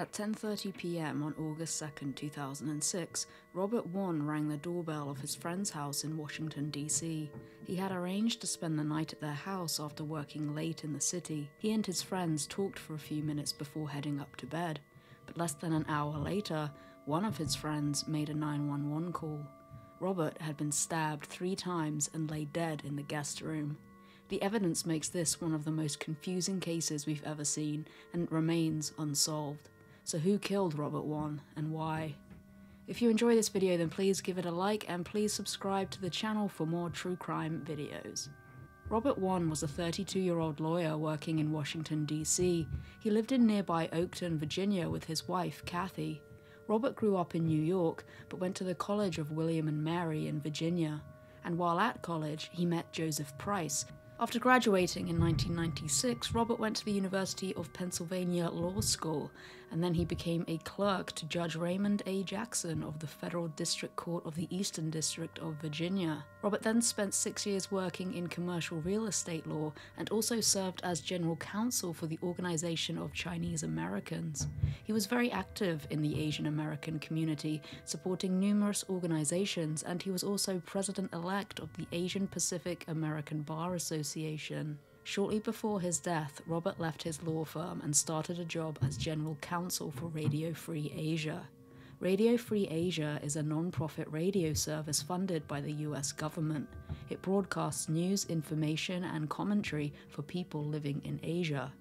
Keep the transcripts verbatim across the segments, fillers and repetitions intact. At ten thirty p m on August second, two thousand six, Robert Wone rang the doorbell of his friend's house in Washington, D C He had arranged to spend the night at their house after working late in the city. He and his friends talked for a few minutes before heading up to bed, but less than an hour later, one of his friends made a nine one one call. Robert had been stabbed three times and lay dead in the guest room. The evidence makes this one of the most confusing cases we've ever seen, and it remains unsolved. So who killed Robert Wone, and why? If you enjoy this video, then please give it a like, and please subscribe to the channel for more true crime videos. Robert Wone was a thirty-two-year-old lawyer working in Washington, D C He lived in nearby Oakton, Virginia with his wife, Kathy. Robert grew up in New York, but went to the College of William and Mary in Virginia. And while at college, he met Joseph Price. After graduating in nineteen ninety-six, Robert went to the University of Pennsylvania Law School, and then he became a clerk to Judge Raymond A. Jackson of the Federal District Court of the Eastern District of Virginia. Robert then spent six years working in commercial real estate law and also served as general counsel for the Organization of Chinese Americans. He was very active in the Asian American community, supporting numerous organizations, and he was also president-elect of the Asian Pacific American Bar Association. Shortly before his death, Robert left his law firm and started a job as general counsel for Radio Free Asia. Radio Free Asia is a non-profit radio service funded by the U S government. It broadcasts news, information, and commentary for people living in Asia.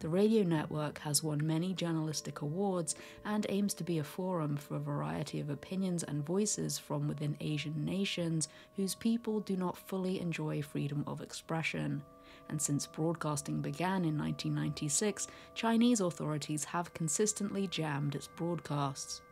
The radio network has won many journalistic awards and aims to be a forum for a variety of opinions and voices from within Asian nations whose people do not fully enjoy freedom of expression. And since broadcasting began in nineteen ninety-six, Chinese authorities have consistently jammed its broadcasts.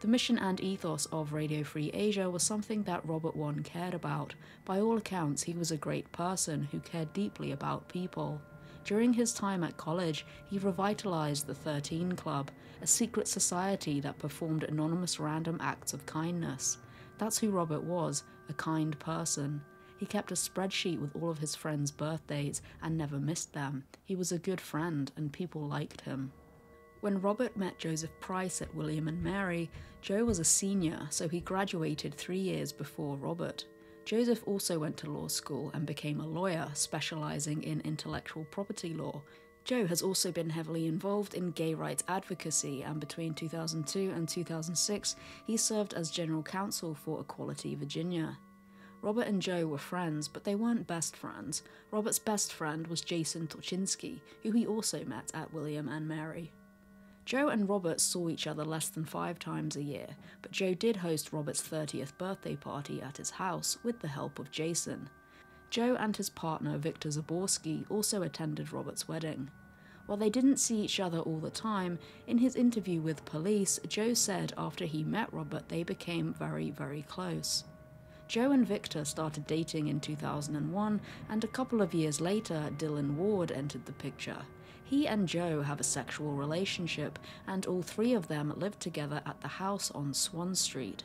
The mission and ethos of Radio Free Asia was something that Robert Wone cared about. By all accounts, he was a great person who cared deeply about people. During his time at college, he revitalized the thirteen Club, a secret society that performed anonymous random acts of kindness. That's who Robert was, a kind person. He kept a spreadsheet with all of his friends' birthdays and never missed them. He was a good friend and people liked him. When Robert met Joseph Price at William and Mary, Joe was a senior, so he graduated three years before Robert. Joseph also went to law school and became a lawyer, specializing in intellectual property law. Joe has also been heavily involved in gay rights advocacy, and between two thousand two and two thousand six, he served as general counsel for Equality Virginia. Robert and Joe were friends, but they weren't best friends. Robert's best friend was Jason Toczynski, who he also met at William and Mary. Joe and Robert saw each other less than five times a year, but Joe did host Robert's thirtieth birthday party at his house with the help of Jason. Joe and his partner Victor Zaborsky also attended Robert's wedding. While they didn't see each other all the time, in his interview with police, Joe said after he met Robert they became very, very close. Joe and Victor started dating in two thousand one, and a couple of years later, Dylan Ward entered the picture. He and Joe have a sexual relationship, and all three of them lived together at the house on Swan Street.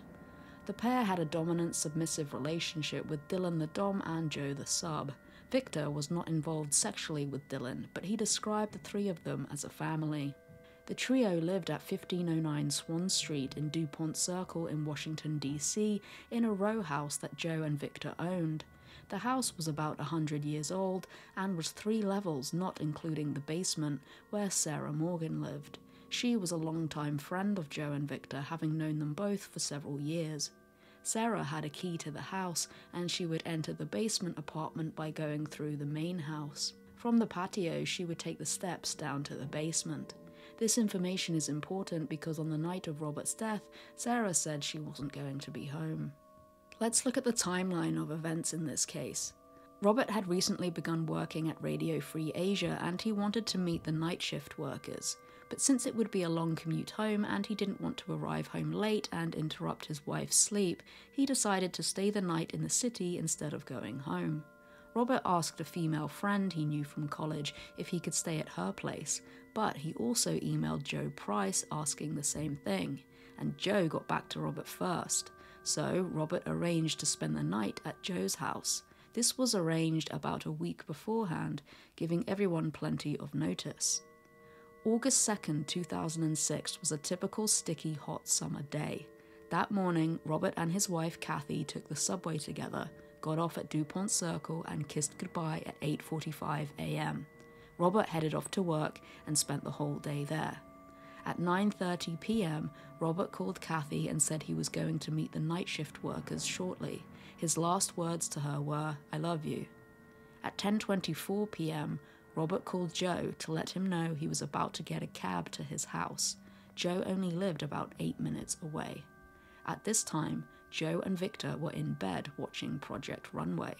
The pair had a dominant, submissive relationship with Dylan the Dom and Joe the Sub. Victor was not involved sexually with Dylan, but he described the three of them as a family. The trio lived at fifteen oh nine Swan Street in DuPont Circle in Washington, D C, in a row house that Joe and Victor owned. The house was about one hundred years old and was three levels, not including the basement, where Sarah Morgan lived. She was a longtime friend of Joe and Victor, having known them both for several years. Sarah had a key to the house, and she would enter the basement apartment by going through the main house. From the patio, she would take the steps down to the basement. This information is important because on the night of Robert's death, Sarah said she wasn't going to be home. Let's look at the timeline of events in this case. Robert had recently begun working at Radio Free Asia and he wanted to meet the night shift workers, but since it would be a long commute home and he didn't want to arrive home late and interrupt his wife's sleep, he decided to stay the night in the city instead of going home. Robert asked a female friend he knew from college if he could stay at her place, but he also emailed Joe Price asking the same thing, and Joe got back to Robert first. So, Robert arranged to spend the night at Joe's house. This was arranged about a week beforehand, giving everyone plenty of notice. August second, two thousand six was a typical sticky hot summer day. That morning, Robert and his wife Kathy took the subway together, got off at DuPont Circle and kissed goodbye at eight forty-five a m Robert headed off to work and spent the whole day there. At nine thirty p m, Robert called Kathy and said he was going to meet the night shift workers shortly. His last words to her were, "I love you." At ten twenty-four p m, Robert called Joe to let him know he was about to get a cab to his house. Joe only lived about eight minutes away. At this time, Joe and Victor were in bed watching Project Runway.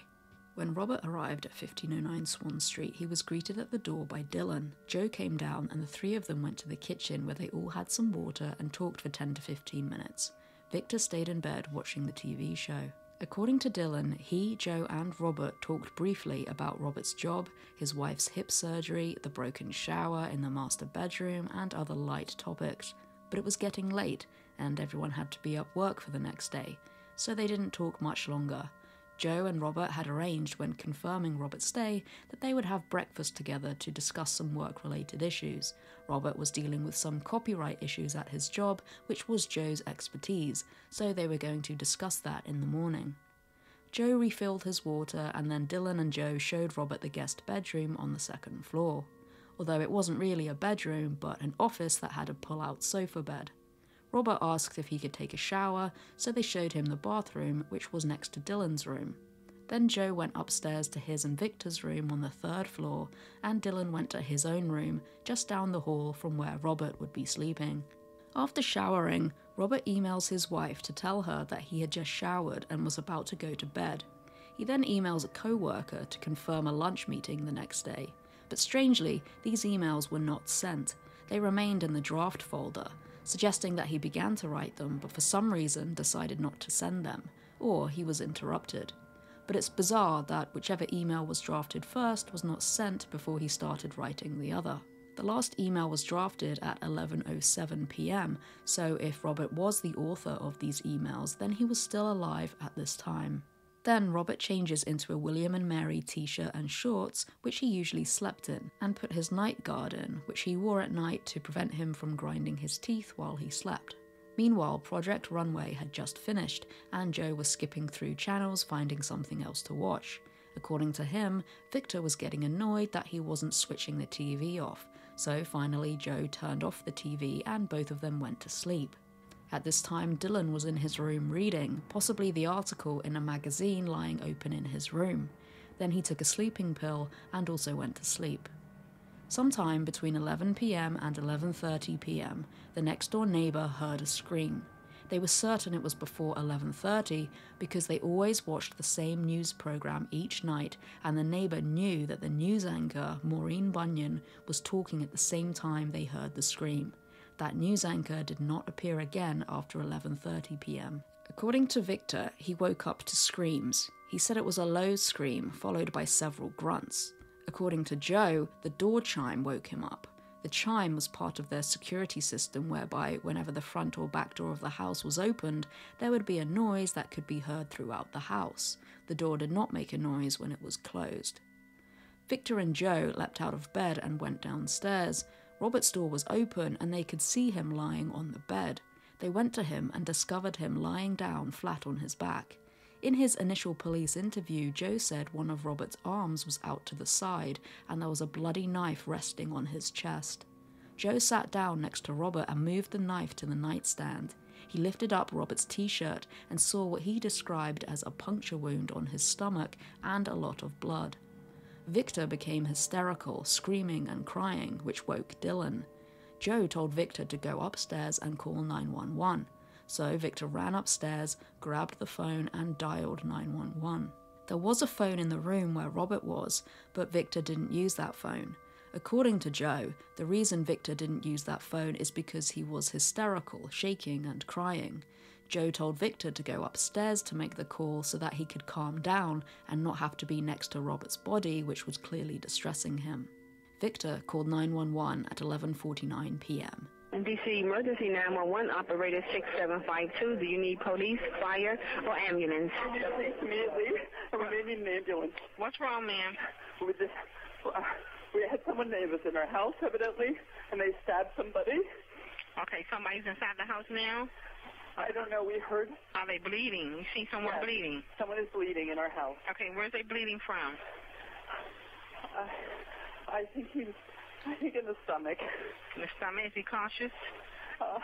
When Robert arrived at fifteen oh nine Swan Street, he was greeted at the door by Dylan. Joe came down and the three of them went to the kitchen where they all had some water and talked for ten to fifteen minutes. Victor stayed in bed watching the T V show. According to Dylan, he, Joe, and Robert talked briefly about Robert's job, his wife's hip surgery, the broken shower in the master bedroom, and other light topics. But it was getting late, and everyone had to be up work for the next day, so they didn't talk much longer. Joe and Robert had arranged when confirming Robert's stay that they would have breakfast together to discuss some work-related issues. Robert was dealing with some copyright issues at his job, which was Joe's expertise, so they were going to discuss that in the morning. Joe refilled his water and then Dylan and Joe showed Robert the guest bedroom on the second floor. Although it wasn't really a bedroom, but an office that had a pull-out sofa bed. Robert asked if he could take a shower, so they showed him the bathroom, which was next to Dylan's room. Then Joe went upstairs to his and Victor's room on the third floor, and Dylan went to his own room, just down the hall from where Robert would be sleeping. After showering, Robert emails his wife to tell her that he had just showered and was about to go to bed. He then emails a co-worker to confirm a lunch meeting the next day. But strangely, these emails were not sent. They remained in the draft folder, suggesting that he began to write them but for some reason decided not to send them, or he was interrupted. But it's bizarre that whichever email was drafted first was not sent before he started writing the other. The last email was drafted at eleven oh seven p m, so if Robert was the author of these emails, then he was still alive at this time. Then Robert changes into a William and Mary t-shirt and shorts, which he usually slept in, and put his night guard in, which he wore at night to prevent him from grinding his teeth while he slept. Meanwhile, Project Runway had just finished, and Joe was skipping through channels finding something else to watch. According to him, Victor was getting annoyed that he wasn't switching the T V off, so finally Joe turned off the T V and both of them went to sleep. At this time, Dylan was in his room reading, possibly the article in a magazine lying open in his room. Then he took a sleeping pill and also went to sleep. Sometime between eleven p m and eleven thirty p m, the next-door neighbor heard a scream. They were certain it was before eleven thirty because they always watched the same news program each night, and the neighbor knew that the news anchor, Maureen Bunyan, was talking at the same time they heard the scream. That news anchor did not appear again after eleven thirty p m According to Victor, he woke up to screams. He said it was a low scream, followed by several grunts. According to Joe, the door chime woke him up. The chime was part of their security system whereby, whenever the front or back door of the house was opened, there would be a noise that could be heard throughout the house. The door did not make a noise when it was closed. Victor and Joe leapt out of bed and went downstairs. Robert's door was open and they could see him lying on the bed. They went to him and discovered him lying down flat on his back. In his initial police interview, Joe said one of Robert's arms was out to the side and there was a bloody knife resting on his chest. Joe sat down next to Robert and moved the knife to the nightstand. He lifted up Robert's t-shirt and saw what he described as a puncture wound on his stomach and a lot of blood. Victor became hysterical, screaming and crying, which woke Dylan. Joe told Victor to go upstairs and call nine one one, so Victor ran upstairs, grabbed the phone and dialed nine one one. There was a phone in the room where Robert was, but Victor didn't use that phone. According to Joe, the reason Victor didn't use that phone is because he was hysterical, shaking and crying. Joe told Victor to go upstairs to make the call so that he could calm down and not have to be next to Robert's body, which was clearly distressing him. Victor called nine one one at eleven forty-nine p m D C Emergency nine one one Operator six seven five two. Do you need police, fire, or ambulance? Immediately. We need an ambulance. What's wrong, ma'am? With this... Uh, We had someone that was in our house, evidently, and they stabbed somebody. Okay, somebody's inside the house now? I don't know. We heard. Are they bleeding? You see someone yes, bleeding? Someone is bleeding in our house. Okay, where's they bleeding from? Uh, I think he's, I think in the stomach. In the stomach? Is he conscious? Uh,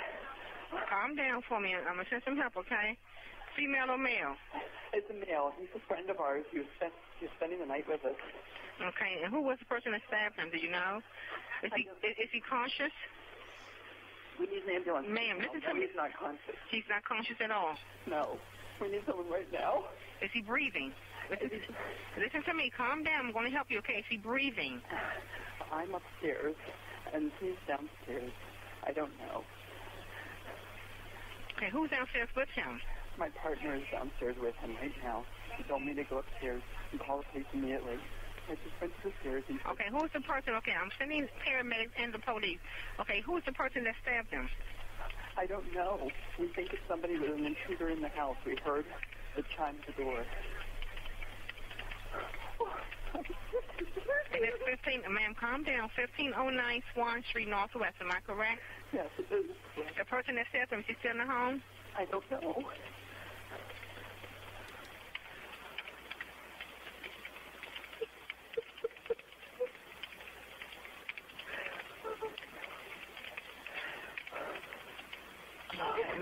Calm down for me. I'm going to send some help, okay? Female or male? It's a male. He's a friend of ours. He was, spent, he was spending the night with us. Okay, and who was the person that stabbed him? Do you know? Is he, is he conscious? We need an ambulance. Ma'am, listen to me. He's not conscious. He's not conscious at all? No. We need someone right now. Is he breathing? Listen, is he... listen to me. Calm down. I'm going to help you, okay? Is he breathing? I'm upstairs, and he's downstairs. I don't know. Okay, who's downstairs with him? My partner is downstairs with him right now. He told me to go upstairs and call the police immediately. I just went to the stairs. And okay, who's the person? Okay, I'm sending paramedics and the police. Okay, who's the person that stabbed him? I don't know. We think it's somebody with an intruder in the house. We heard the chime at the door. And it's fifteen, ma'am, calm down. fifteen oh nine Swan Street Northwest, am I correct? Yes, it is. The person that stabbed him, is she still in the home? I don't know.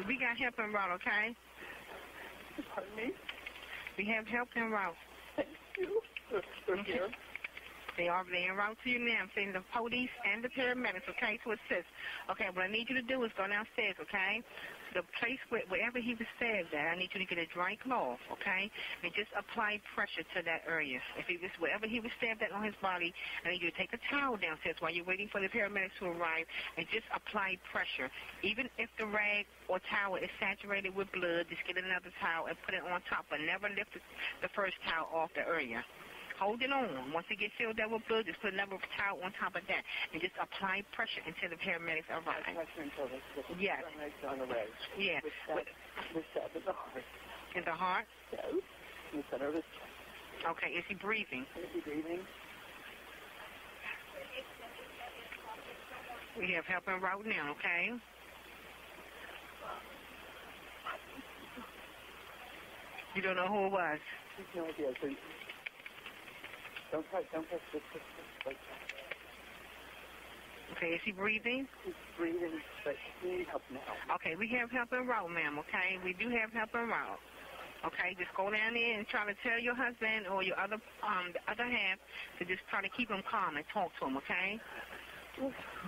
We got help en route, okay? Pardon me? We have help en route. Thank you. They're here. They are en route to you now. I'm sending the police and the paramedics, okay, to assist. Okay, what I need you to do is go downstairs, okay? The place where, wherever he was stabbed at, I need you to get a dry cloth, okay? And just apply pressure to that area. If he was, wherever he was stabbed at on his body, I need you to take a towel downstairs while you're waiting for the paramedics to arrive and just apply pressure. Even if the rag or towel is saturated with blood, just get another towel and put it on top, but never lift the, the first towel off the area. Hold it on. Once it gets filled up with blood, just put another towel on top of that and just apply pressure until the paramedics arrive. Pressure until the paramedics on the leg. Yeah. The stab in the heart. In the heart? Yes. In the center of his chest. Okay. Is he breathing? Is he breathing? We have help en route now, okay? You don't know who it was? No idea. So Don't touch, don't touch this, this, this, like that. Okay, is he breathing? He's breathing, but he needs help now. Okay, we have help en route, ma'am, okay? We do have help en route. Okay, just go down there and try to tell your husband or your other um, the other half to just try to keep him calm and talk to him, okay?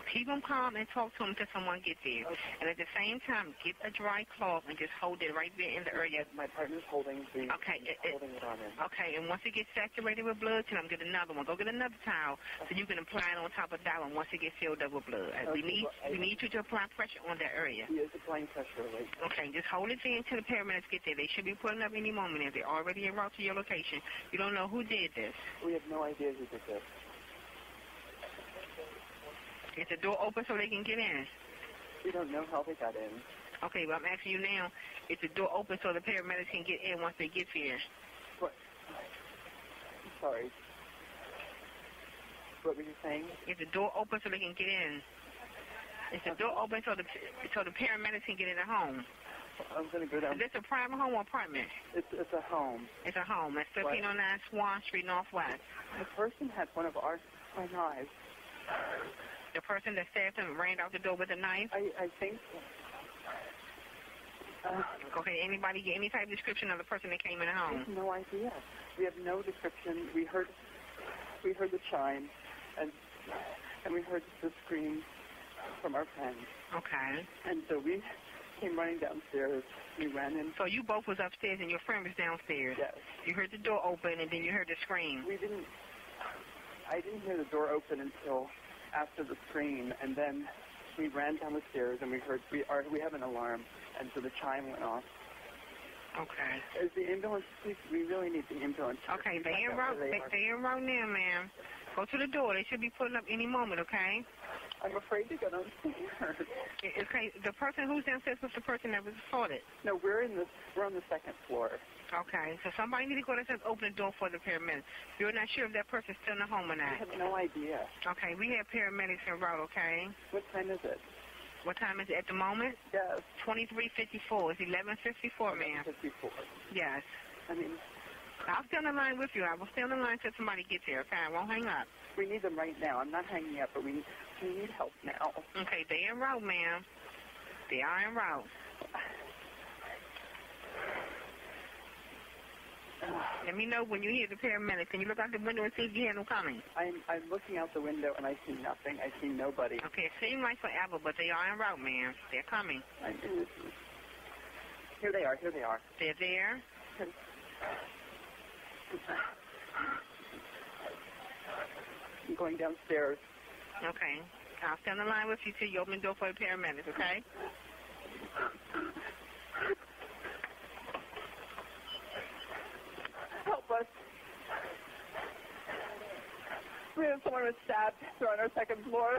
Keep him calm and talk to him until someone gets there. Okay. And at the same time, get a dry cloth and just hold it right there in the area. My partner's holding the, okay, it, holding it on him. Okay, and once it gets saturated with blood, tell him get another one. Go get another towel okay. so you can apply it on top of that one once it gets filled up with blood. Okay. We need well, we need you to apply pressure on that area. He is applying pressure right now. Okay, just hold it there until the paramedics get there. They should be pulling up any moment if they're already en route to your location. You don't know who did this. We have no idea who did this. Is the door open so they can get in? We don't know how they got in. Okay, well, I'm asking you now, is the door open so the paramedics can get in once they get here? What? I'm sorry. What were you saying? Is the door open so they can get in? Is the okay. door open so the so the paramedics can get in the home? I'm going to go down. Is this a private home or apartment? It's, it's a home. It's a home. That's fifteen oh nine Swan Street Northwest. The person had one of our knives. The person that stabbed him ran out the door with a knife? I, I think so. Uh, okay, anybody get any type of description of the person that came in the home? I have no idea. We have no description. We heard we heard the chime, and and we heard the scream from our friends. Okay. And so we came running downstairs. We ran in. So you both was upstairs and your friend was downstairs? Yes. You heard the door open and then you heard the scream? We didn't. I didn't hear the door open until after the scream, and then we ran down the stairs, and we heard we are we have an alarm, and so the chime went off. Okay. Is the ambulance? We really need the ambulance. Okay, they en route. They en route now, ma'am. Go to the door. They should be pulling up any moment. Okay. I'm afraid you're going to unfair. It's crazy. The person who's downstairs was the person that was assaulted. No, we're in the we're on the second floor. Okay, so somebody needs to go downstairs and open the door for the paramedics. You're not sure if that person's still in the home or not. I have no idea. Okay, we have paramedics en route. Okay. What time is it? What time is it at the moment? Yes. twenty-three fifty-four. It's eleven fifty-four, ma'am. eleven fifty-four. Yes. I mean, I'll stay on the line with you. I will stay on the line until somebody gets here, okay? I won't hang up. We need them right now. I'm not hanging up, but we need, we need help now. Okay, they en route, ma'am. They are en route. Let me know when you hear the paramedics. Can you look out the window and see if you hear them coming? I'm, I'm looking out the window, and I see nothing. I see nobody. Okay, it seems like forever, but they are en route, ma'am. They're coming. I do. Here they are. Here they are. They're there. I'm going downstairs. Okay. I'll stay on the line with you till you open the door for the paramedics, okay? Help us. We have someone who's stabbed. They're on our second floor.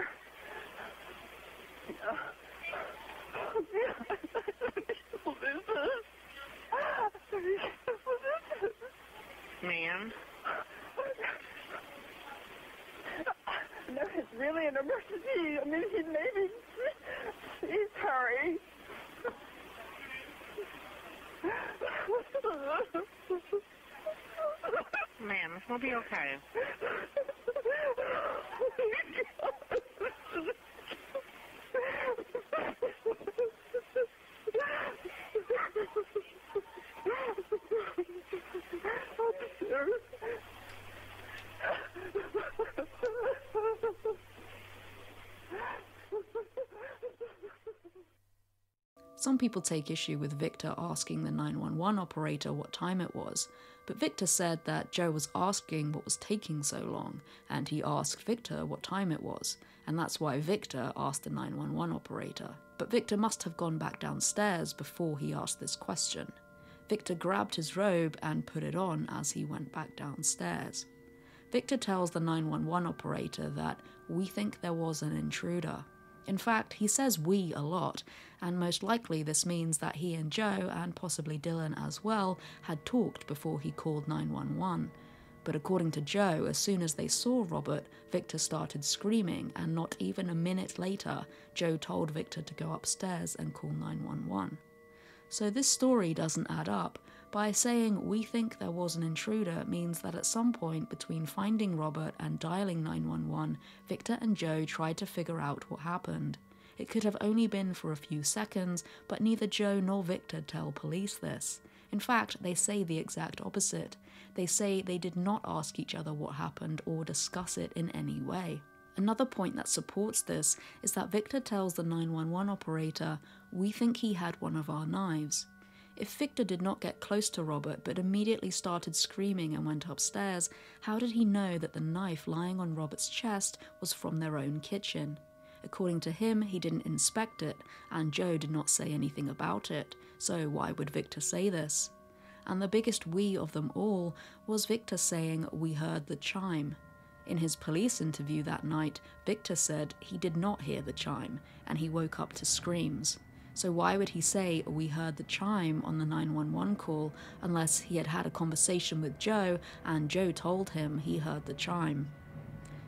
Ma'am? No, it's really an emergency. I mean, he maybe he's sorry. Ma'am, it's gonna be okay. Some people take issue with Victor asking the nine one one operator what time it was, but Victor said that Joe was asking what was taking so long, and he asked Victor what time it was, and that's why Victor asked the nine one one operator. But Victor must have gone back downstairs before he asked this question. Victor grabbed his robe and put it on as he went back downstairs. Victor tells the nine one one operator that we think there was an intruder. In fact, he says we a lot, and most likely this means that he and Joe, and possibly Dylan as well, had talked before he called nine one one. But according to Joe, as soon as they saw Robert, Victor started screaming, and not even a minute later, Joe told Victor to go upstairs and call nine one one. So this story doesn't add up. By saying we think there was an intruder means that at some point between finding Robert and dialing nine one one, Victor and Joe tried to figure out what happened. It could have only been for a few seconds, but neither Joe nor Victor tell police this. In fact, they say the exact opposite. They say they did not ask each other what happened or discuss it in any way. Another point that supports this is that Victor tells the nine one one operator, "We think he had one of our knives." If Victor did not get close to Robert but immediately started screaming and went upstairs, how did he know that the knife lying on Robert's chest was from their own kitchen? According to him, he didn't inspect it, and Joe did not say anything about it, so why would Victor say this? And the biggest we of them all was Victor saying, "We heard the chime." In his police interview that night, Victor said he did not hear the chime, and he woke up to screams. So why would he say, "We heard the chime" on the nine one one call, unless he had had a conversation with Joe, and Joe told him he heard the chime?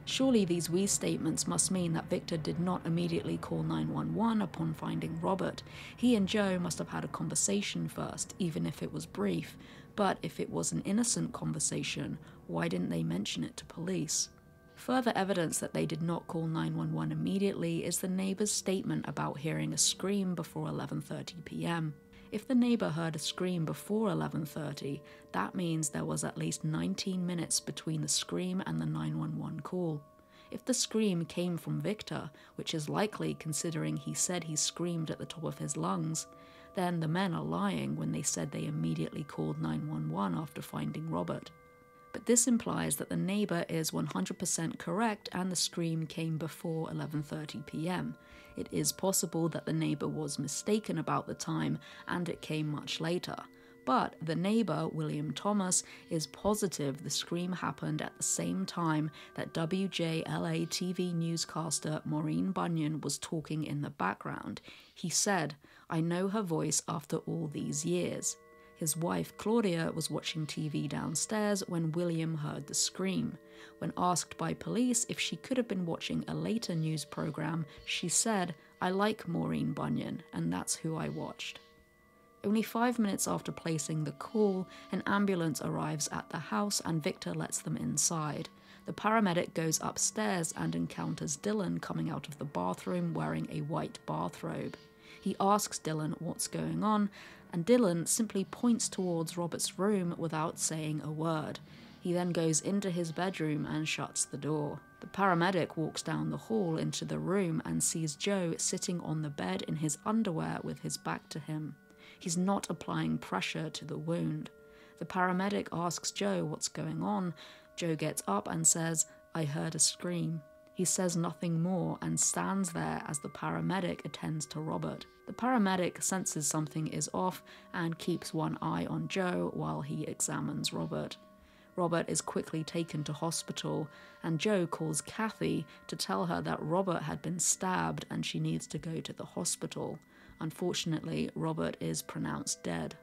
Surely these we statements must mean that Victor did not immediately call nine one one upon finding Robert. He and Joe must have had a conversation first, even if it was brief. But if it was an innocent conversation, why didn't they mention it to police? Further evidence that they did not call nine one one immediately is the neighbor's statement about hearing a scream before eleven thirty p m If the neighbor heard a scream before eleven thirty, that means there was at least nineteen minutes between the scream and the nine one one call. If the scream came from Victor, which is likely considering he said he screamed at the top of his lungs, then the men are lying when they said they immediately called nine one one after finding Robert. But this implies that the neighbor is one hundred percent correct and the scream came before eleven thirty p m It is possible that the neighbor was mistaken about the time and it came much later, but the neighbor, William Thomas, is positive the scream happened at the same time that W J L A T V newscaster Maureen Bunyan was talking in the background. He said, "I know her voice after all these years." His wife, Claudia, was watching T V downstairs when William heard the scream. When asked by police if she could have been watching a later news program, she said, "I like Maureen Bunyan, and that's who I watched." Only five minutes after placing the call, an ambulance arrives at the house and Victor lets them inside. The paramedic goes upstairs and encounters Dylan coming out of the bathroom wearing a white bathrobe. He asks Dylan what's going on, and Dylan simply points towards Robert's room without saying a word. He then goes into his bedroom and shuts the door. The paramedic walks down the hall into the room and sees Joe sitting on the bed in his underwear with his back to him. He's not applying pressure to the wound. The paramedic asks Joe what's going on. Joe gets up and says, "I heard a scream." He says nothing more and stands there as the paramedic attends to Robert. The paramedic senses something is off and keeps one eye on Joe while he examines Robert. Robert is quickly taken to hospital, and Joe calls Kathy to tell her that Robert had been stabbed and she needs to go to the hospital. Unfortunately, Robert is pronounced dead.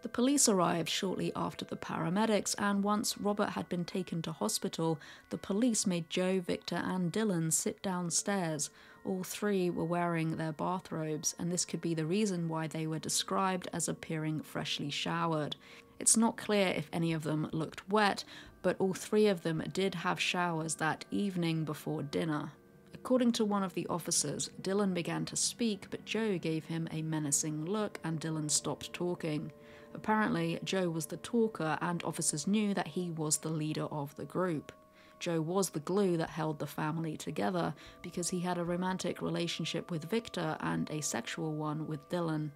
The police arrived shortly after the paramedics, and once Robert had been taken to hospital, the police made Joe, Victor, and Dylan sit downstairs. All three were wearing their bathrobes, and this could be the reason why they were described as appearing freshly showered. It's not clear if any of them looked wet, but all three of them did have showers that evening before dinner. According to one of the officers, Dylan began to speak, but Joe gave him a menacing look, and Dylan stopped talking. Apparently, Joe was the talker, and officers knew that he was the leader of the group. Joe was the glue that held the family together because he had a romantic relationship with Victor and a sexual one with Dylan.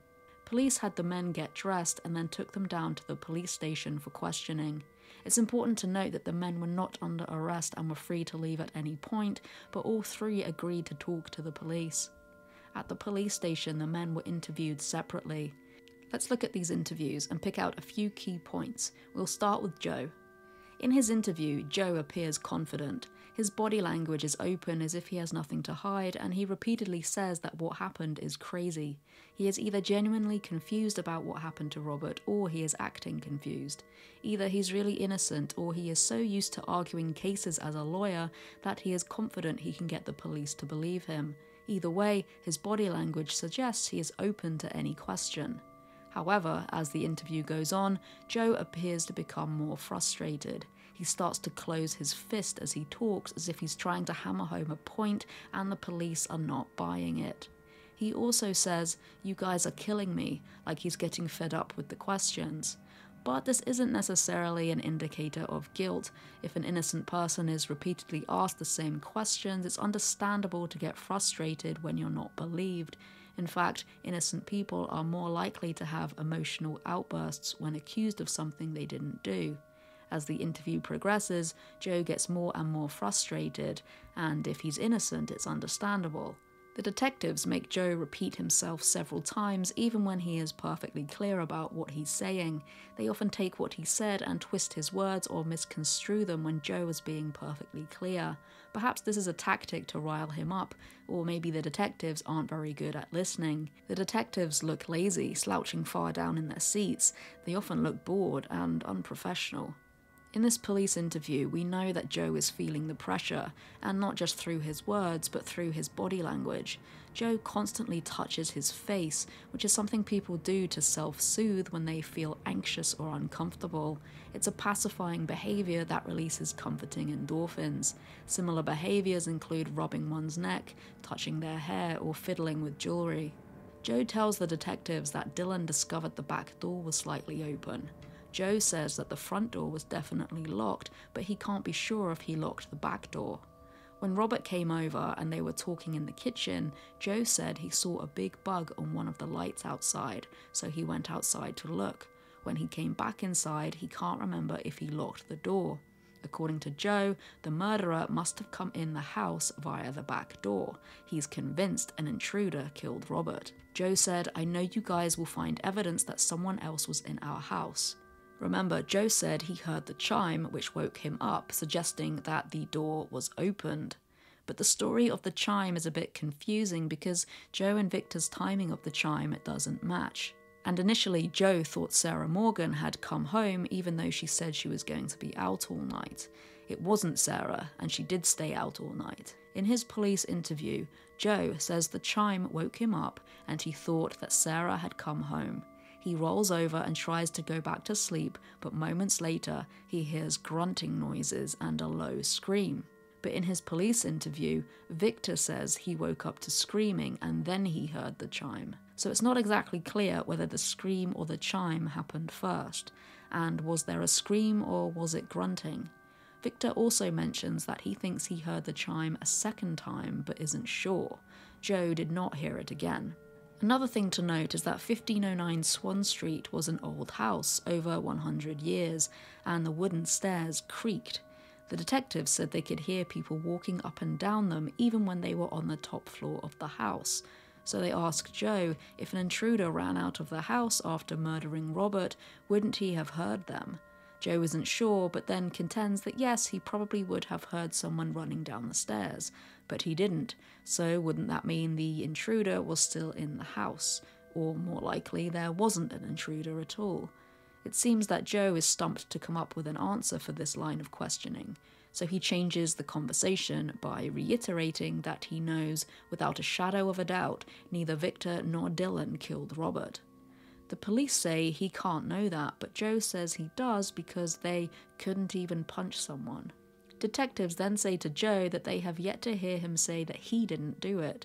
Police had the men get dressed and then took them down to the police station for questioning. It's important to note that the men were not under arrest and were free to leave at any point, but all three agreed to talk to the police. At the police station, the men were interviewed separately. Let's look at these interviews and pick out a few key points. We'll start with Joe. In his interview, Joe appears confident. His body language is open as if he has nothing to hide, and he repeatedly says that what happened is crazy. He is either genuinely confused about what happened to Robert, or he is acting confused. Either he's really innocent, or he is so used to arguing cases as a lawyer that he is confident he can get the police to believe him. Either way, his body language suggests he is open to any question. However, as the interview goes on, Joe appears to become more frustrated. He starts to close his fist as he talks, as if he's trying to hammer home a point, and the police are not buying it. He also says, "You guys are killing me," like he's getting fed up with the questions. But this isn't necessarily an indicator of guilt. If an innocent person is repeatedly asked the same questions, it's understandable to get frustrated when you're not believed. In fact, innocent people are more likely to have emotional outbursts when accused of something they didn't do. As the interview progresses, Joe gets more and more frustrated, and if he's innocent, it's understandable. The detectives make Joe repeat himself several times, even when he is perfectly clear about what he's saying. They often take what he said and twist his words or misconstrue them when Joe is being perfectly clear. Perhaps this is a tactic to rile him up, or maybe the detectives aren't very good at listening. The detectives look lazy, slouching far down in their seats. They often look bored and unprofessional. In this police interview, we know that Joe is feeling the pressure, and not just through his words, but through his body language. Joe constantly touches his face, which is something people do to self-soothe when they feel anxious or uncomfortable. It's a pacifying behavior that releases comforting endorphins. Similar behaviors include rubbing one's neck, touching their hair, or fiddling with jewelry. Joe tells the detectives that Dylan discovered the back door was slightly open. Joe says that the front door was definitely locked, but he can't be sure if he locked the back door. When Robert came over and they were talking in the kitchen, Joe said he saw a big bug on one of the lights outside, so he went outside to look. When he came back inside, he can't remember if he locked the door. According to Joe, the murderer must have come in the house via the back door. He's convinced an intruder killed Robert. Joe said, "I know you guys will find evidence that someone else was in our house." Remember, Joe said he heard the chime, which woke him up, suggesting that the door was opened. But the story of the chime is a bit confusing because Joe and Victor's timing of the chime doesn't match. And initially, Joe thought Sarah Morgan had come home even though she said she was going to be out all night. It wasn't Sarah, and she did stay out all night. In his police interview, Joe says the chime woke him up and he thought that Sarah had come home. He rolls over and tries to go back to sleep, but moments later, he hears grunting noises and a low scream. But in his police interview, Victor says he woke up to screaming and then he heard the chime. So it's not exactly clear whether the scream or the chime happened first. And was there a scream or was it grunting? Victor also mentions that he thinks he heard the chime a second time but isn't sure. Joe did not hear it again. Another thing to note is that fifteen oh nine Swan Street was an old house, over one hundred years, and the wooden stairs creaked. The detectives said they could hear people walking up and down them even when they were on the top floor of the house. So they asked Joe, if an intruder ran out of the house after murdering Robert, wouldn't he have heard them? Joe isn't sure, but then contends that yes, he probably would have heard someone running down the stairs, but he didn't. So wouldn't that mean the intruder was still in the house? Or more likely, there wasn't an intruder at all. It seems that Joe is stumped to come up with an answer for this line of questioning, so he changes the conversation by reiterating that he knows, without a shadow of a doubt, neither Victor nor Dylan killed Robert. The police say he can't know that, but Joe says he does because they couldn't even punch someone. Detectives then say to Joe that they have yet to hear him say that he didn't do it.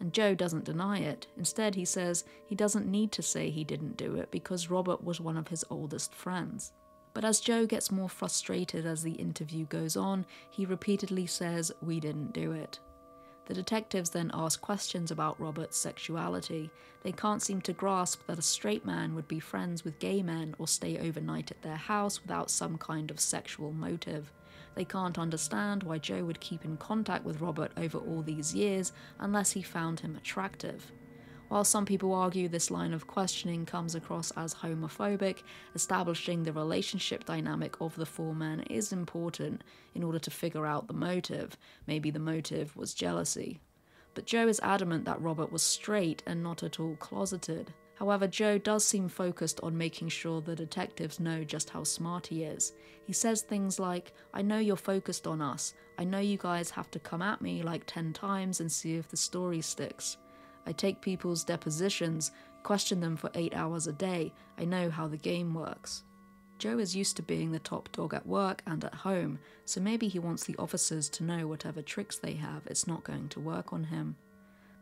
And Joe doesn't deny it. Instead, he says he doesn't need to say he didn't do it because Robert was one of his oldest friends. But as Joe gets more frustrated as the interview goes on, he repeatedly says, "We didn't do it." The detectives then ask questions about Robert's sexuality. They can't seem to grasp that a straight man would be friends with gay men or stay overnight at their house without some kind of sexual motive. They can't understand why Joe would keep in contact with Robert over all these years unless he found him attractive. While some people argue this line of questioning comes across as homophobic, establishing the relationship dynamic of the four men is important in order to figure out the motive. Maybe the motive was jealousy. But Joe is adamant that Robert was straight and not at all closeted. However, Joe does seem focused on making sure the detectives know just how smart he is. He says things like, "I know you're focused on us. I know you guys have to come at me like ten times and see if the story sticks. I take people's depositions, question them for eight hours a day. I know how the game works." Joe is used to being the top dog at work and at home, so maybe he wants the officers to know whatever tricks they have, it's not going to work on him.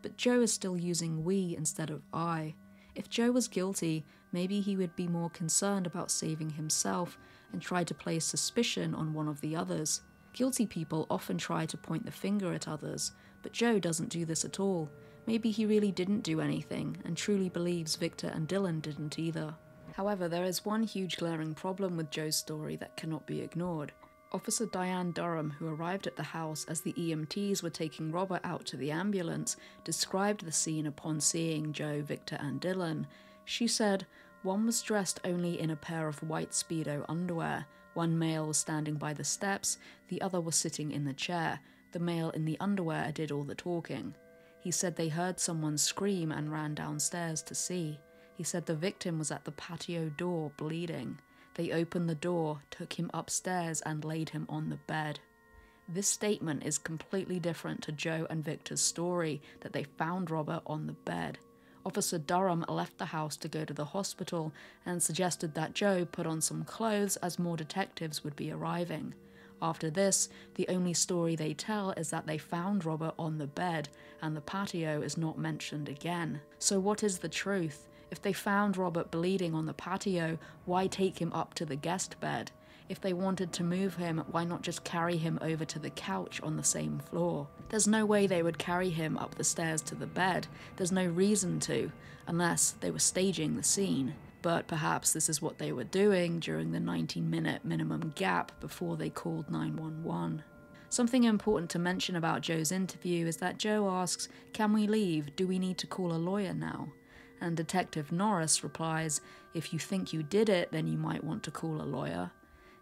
But Joe is still using "we" instead of "I." If Joe was guilty, maybe he would be more concerned about saving himself and try to place suspicion on one of the others. Guilty people often try to point the finger at others, but Joe doesn't do this at all. Maybe he really didn't do anything and truly believes Victor and Dylan didn't either. However, there is one huge glaring problem with Joe's story that cannot be ignored. Officer Diane Durham, who arrived at the house as the E M Ts were taking Robert out to the ambulance, described the scene upon seeing Joe, Victor, and Dylan. She said, "One was dressed only in a pair of white Speedo underwear. One male was standing by the steps, the other was sitting in the chair. The male in the underwear did all the talking. He said they heard someone scream and ran downstairs to see. He said the victim was at the patio door, bleeding. They opened the door, took him upstairs, and laid him on the bed." This statement is completely different to Joe and Victor's story, that they found Robert on the bed. Officer Durham left the house to go to the hospital and suggested that Joe put on some clothes as more detectives would be arriving. After this, the only story they tell is that they found Robert on the bed, and the patio is not mentioned again. So what is the truth? If they found Robert bleeding on the patio, why take him up to the guest bed? If they wanted to move him, why not just carry him over to the couch on the same floor? There's no way they would carry him up the stairs to the bed. There's no reason to, unless they were staging the scene. but perhaps this is what they were doing during the nineteen minute minimum gap before they called nine one one. Something important to mention about Joe's interview is that Joe asks, "Can we leave? Do we need to call a lawyer now?" And Detective Norris replies, "If you think you did it, then you might want to call a lawyer."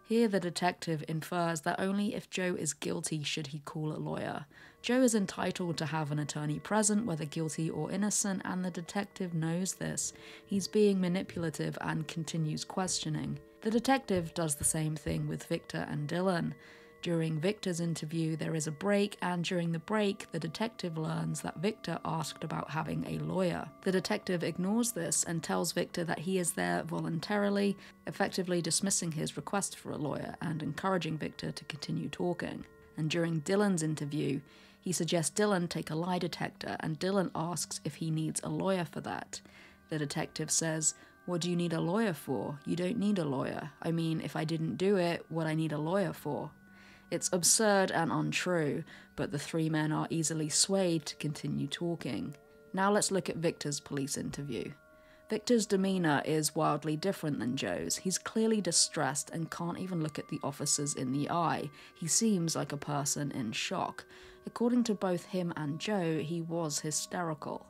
Here the detective infers that only if Joe is guilty should he call a lawyer. Joe is entitled to have an attorney present, whether guilty or innocent, and the detective knows this. He's being manipulative and continues questioning. The detective does the same thing with Victor and Dylan. During Victor's interview, there is a break, and during the break, the detective learns that Victor asked about having a lawyer. The detective ignores this and tells Victor that he is there voluntarily, effectively dismissing his request for a lawyer and encouraging Victor to continue talking. And during Dylan's interview, he suggests Dylan take a lie detector, and Dylan asks if he needs a lawyer for that. The detective says, "What do you need a lawyer for? You don't need a lawyer. I mean, if I didn't do it, what I need a lawyer for?" It's absurd and untrue, but the three men are easily swayed to continue talking. Now let's look at Victor's police interview. Victor's demeanor is wildly different than Joe's. He's clearly distressed and can't even look at the officers in the eye. He seems like a person in shock. According to both him and Joe, he was hysterical.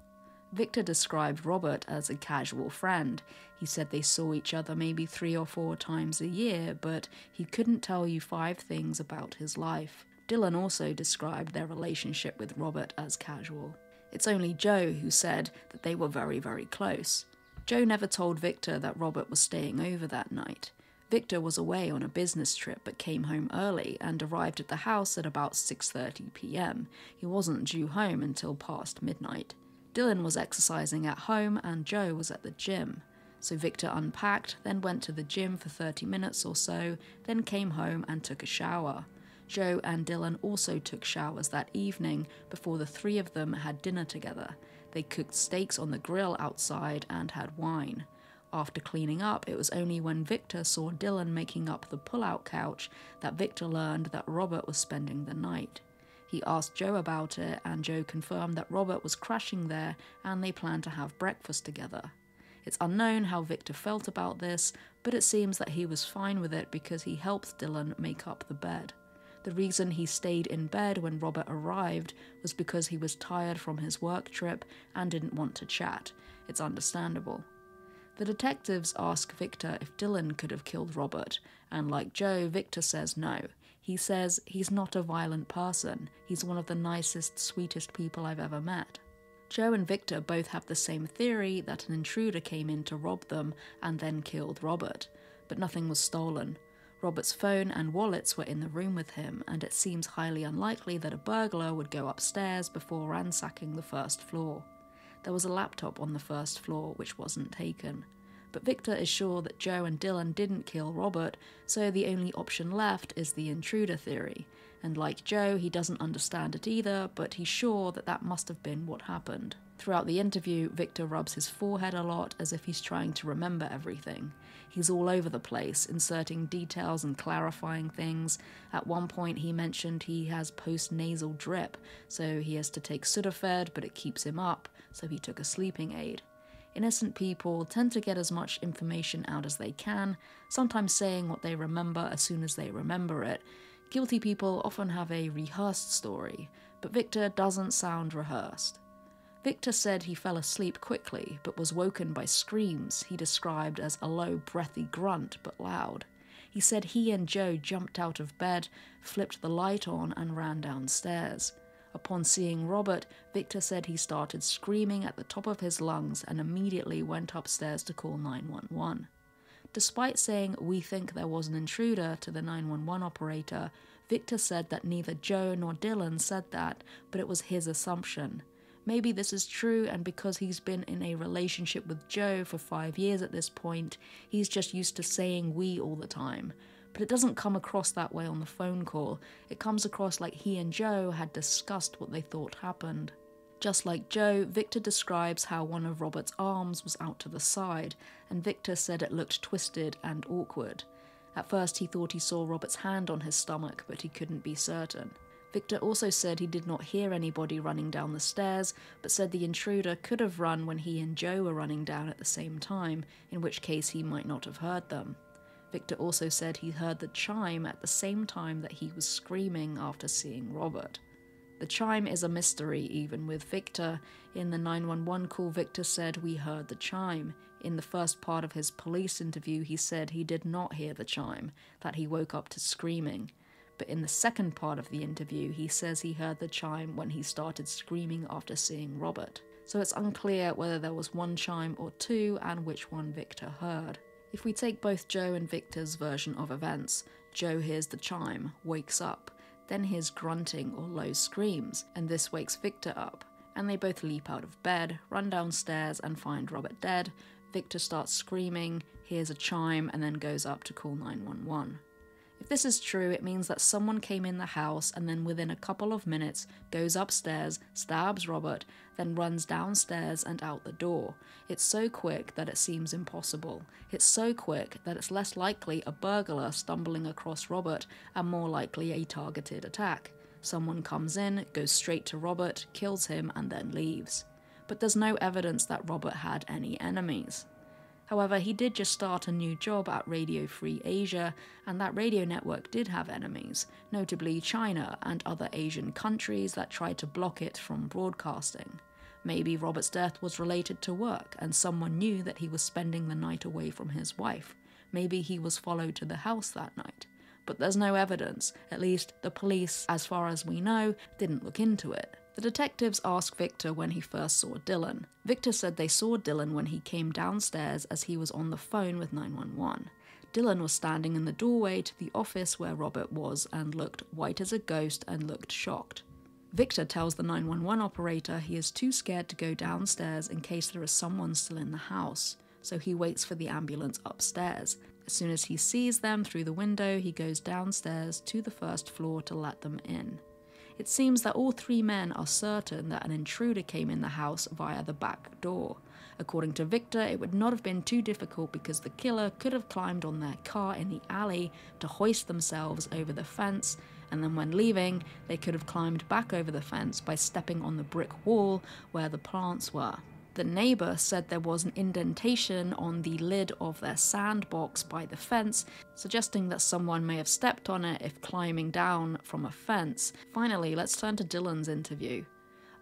Victor described Robert as a casual friend. He said they saw each other maybe three or four times a year, but he couldn't tell you five things about his life. Dylan also described their relationship with Robert as casual. It's only Joe who said that they were very, very close. Joe never told Victor that Robert was staying over that night. Victor was away on a business trip but came home early and arrived at the house at about six thirty p m He wasn't due home until past midnight. Dylan was exercising at home and Joe was at the gym. So Victor unpacked, then went to the gym for thirty minutes or so, then came home and took a shower. Joe and Dylan also took showers that evening before the three of them had dinner together. They cooked steaks on the grill outside and had wine. After cleaning up, it was only when Victor saw Dylan making up the pull-out couch that Victor learned that Robert was spending the night. He asked Joe about it, and Joe confirmed that Robert was crashing there and they planned to have breakfast together. It's unknown how Victor felt about this, but it seems that he was fine with it because he helped Dylan make up the bed. The reason he stayed in bed when Robert arrived was because he was tired from his work trip and didn't want to chat. It's understandable. The detectives ask Victor if Dylan could have killed Robert, and like Joe, Victor says no. He says he's not a violent person. He's one of the nicest, sweetest people I've ever met. Joe and Victor both have the same theory that an intruder came in to rob them and then killed Robert, but nothing was stolen. Robert's phone and wallets were in the room with him, and it seems highly unlikely that a burglar would go upstairs before ransacking the first floor. There was a laptop on the first floor which wasn't taken. But Victor is sure that Joe and Dylan didn't kill Robert, so the only option left is the intruder theory. And like Joe, he doesn't understand it either, but he's sure that that must have been what happened. Throughout the interview, Victor rubs his forehead a lot as if he's trying to remember everything. He's all over the place, inserting details and clarifying things. At one point he mentioned he has post-nasal drip, so he has to take Sudafed, but it keeps him up, so he took a sleeping aid. Innocent people tend to get as much information out as they can, sometimes saying what they remember as soon as they remember it. Guilty people often have a rehearsed story, but Victor doesn't sound rehearsed. Victor said he fell asleep quickly, but was woken by screams he described as a low, breathy grunt, but loud. He said he and Joe jumped out of bed, flipped the light on, and ran downstairs. Upon seeing Robert, Victor said he started screaming at the top of his lungs and immediately went upstairs to call nine one one. Despite saying, "We think there was an intruder," to the nine one one operator, Victor said that neither Joe nor Dylan said that, but it was his assumption. Maybe this is true, and because he's been in a relationship with Joe for five years at this point, he's just used to saying "we" all the time. But it doesn't come across that way on the phone call. It comes across like he and Joe had discussed what they thought happened. Just like Joe, Victor describes how one of Robert's arms was out to the side, and Victor said it looked twisted and awkward. At first he thought he saw Robert's hand on his stomach, but he couldn't be certain. Victor also said he did not hear anybody running down the stairs, but said the intruder could have run when he and Joe were running down at the same time, in which case he might not have heard them. Victor also said he heard the chime at the same time that he was screaming after seeing Robert. The chime is a mystery, even with Victor. In the nine one one call, Victor said, "We heard the chime." In the first part of his police interview, he said he did not hear the chime, that he woke up to screaming. But in the second part of the interview, he says he heard the chime when he started screaming after seeing Robert. So it's unclear whether there was one chime or two, and which one Victor heard. If we take both Joe and Victor's version of events, Joe hears the chime, wakes up, then hears grunting or low screams, and this wakes Victor up, and they both leap out of bed, run downstairs and find Robert dead. Victor starts screaming, hears a chime, and then goes up to call nine one one. If this is true, it means that someone came in the house and then within a couple of minutes goes upstairs, stabs Robert, then runs downstairs and out the door. It's so quick that it seems impossible. It's so quick that it's less likely a burglar stumbling across Robert and more likely a targeted attack. Someone comes in, goes straight to Robert, kills him, and then leaves. But there's no evidence that Robert had any enemies. However, he did just start a new job at Radio Free Asia, and that radio network did have enemies, notably China and other Asian countries that tried to block it from broadcasting. Maybe Robert's death was related to work, and someone knew that he was spending the night away from his wife. Maybe he was followed to the house that night. But there's no evidence. At least the police, as far as we know, didn't look into it. The detectives asked Victor when he first saw Dylan. Victor said they saw Dylan when he came downstairs as he was on the phone with nine one one. Dylan was standing in the doorway to the office where Robert was and looked white as a ghost and looked shocked. Victor tells the nine one one operator he is too scared to go downstairs in case there is someone still in the house, so he waits for the ambulance upstairs. As soon as he sees them through the window, he goes downstairs to the first floor to let them in. It seems that all three men are certain that an intruder came in the house via the back door. According to Victor, it would not have been too difficult because the killer could have climbed on their car in the alley to hoist themselves over the fence, and then when leaving, they could have climbed back over the fence by stepping on the brick wall where the plants were. The neighbour said there was an indentation on the lid of their sandbox by the fence, suggesting that someone may have stepped on it if climbing down from a fence. Finally, let's turn to Dylan's interview.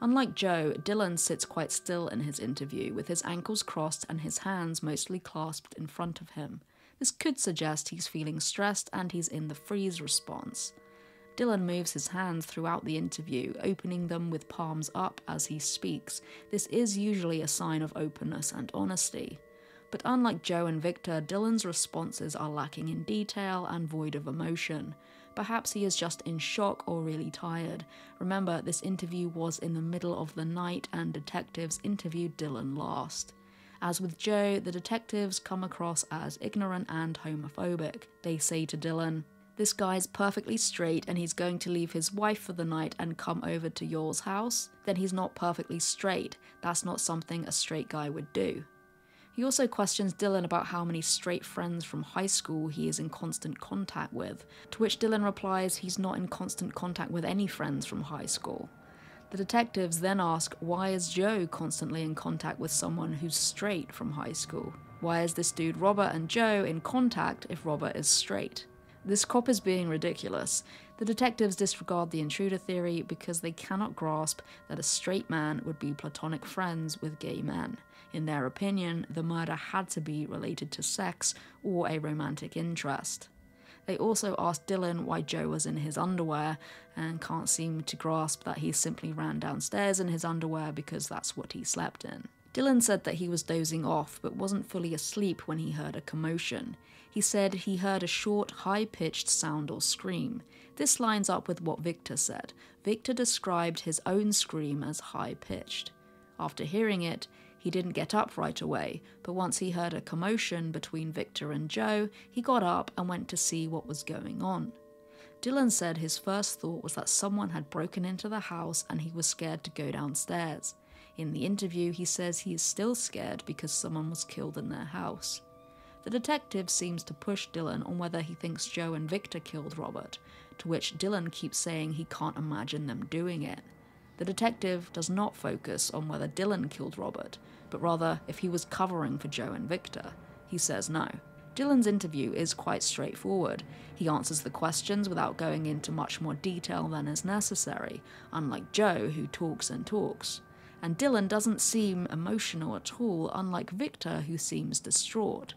Unlike Joe, Dylan sits quite still in his interview, with his ankles crossed and his hands mostly clasped in front of him. This could suggest he's feeling stressed and he's in the freeze response. Dylan moves his hands throughout the interview, opening them with palms up as he speaks. This is usually a sign of openness and honesty. But unlike Joe and Victor, Dylan's responses are lacking in detail and void of emotion. Perhaps he is just in shock or really tired. Remember, this interview was in the middle of the night and detectives interviewed Dylan last. As with Joe, the detectives come across as ignorant and homophobic. They say to Dylan, "This guy's perfectly straight and he's going to leave his wife for the night and come over to yours house? Then he's not perfectly straight. That's not something a straight guy would do." He also questions Dylan about how many straight friends from high school he is in constant contact with, to which Dylan replies he's not in constant contact with any friends from high school. The detectives then ask, why is Joe constantly in contact with someone who's straight from high school? Why is this dude Robert and Joe in contact if Robert is straight? This cop is being ridiculous. The detectives disregard the intruder theory because they cannot grasp that a straight man would be platonic friends with gay men. In their opinion, the murder had to be related to sex or a romantic interest. They also asked Dylan why Joe was in his underwear and can't seem to grasp that he simply ran downstairs in his underwear because that's what he slept in. Dylan said that he was dozing off, but wasn't fully asleep when he heard a commotion. He said he heard a short, high-pitched sound or scream. This lines up with what Victor said. Victor described his own scream as high-pitched. After hearing it, he didn't get up right away, but once he heard a commotion between Victor and Joe, he got up and went to see what was going on. Dylan said his first thought was that someone had broken into the house and he was scared to go downstairs. In the interview, he says he is still scared because someone was killed in their house. the detective seems to push Dylan on whether he thinks Joe and Victor killed Robert, to which Dylan keeps saying he can't imagine them doing it. The detective does not focus on whether Dylan killed Robert, but rather if he was covering for Joe and Victor. He says no. Dylan's interview is quite straightforward. He answers the questions without going into much more detail than is necessary, unlike Joe, who talks and talks. And Dylan doesn't seem emotional at all, unlike Victor, who seems distraught.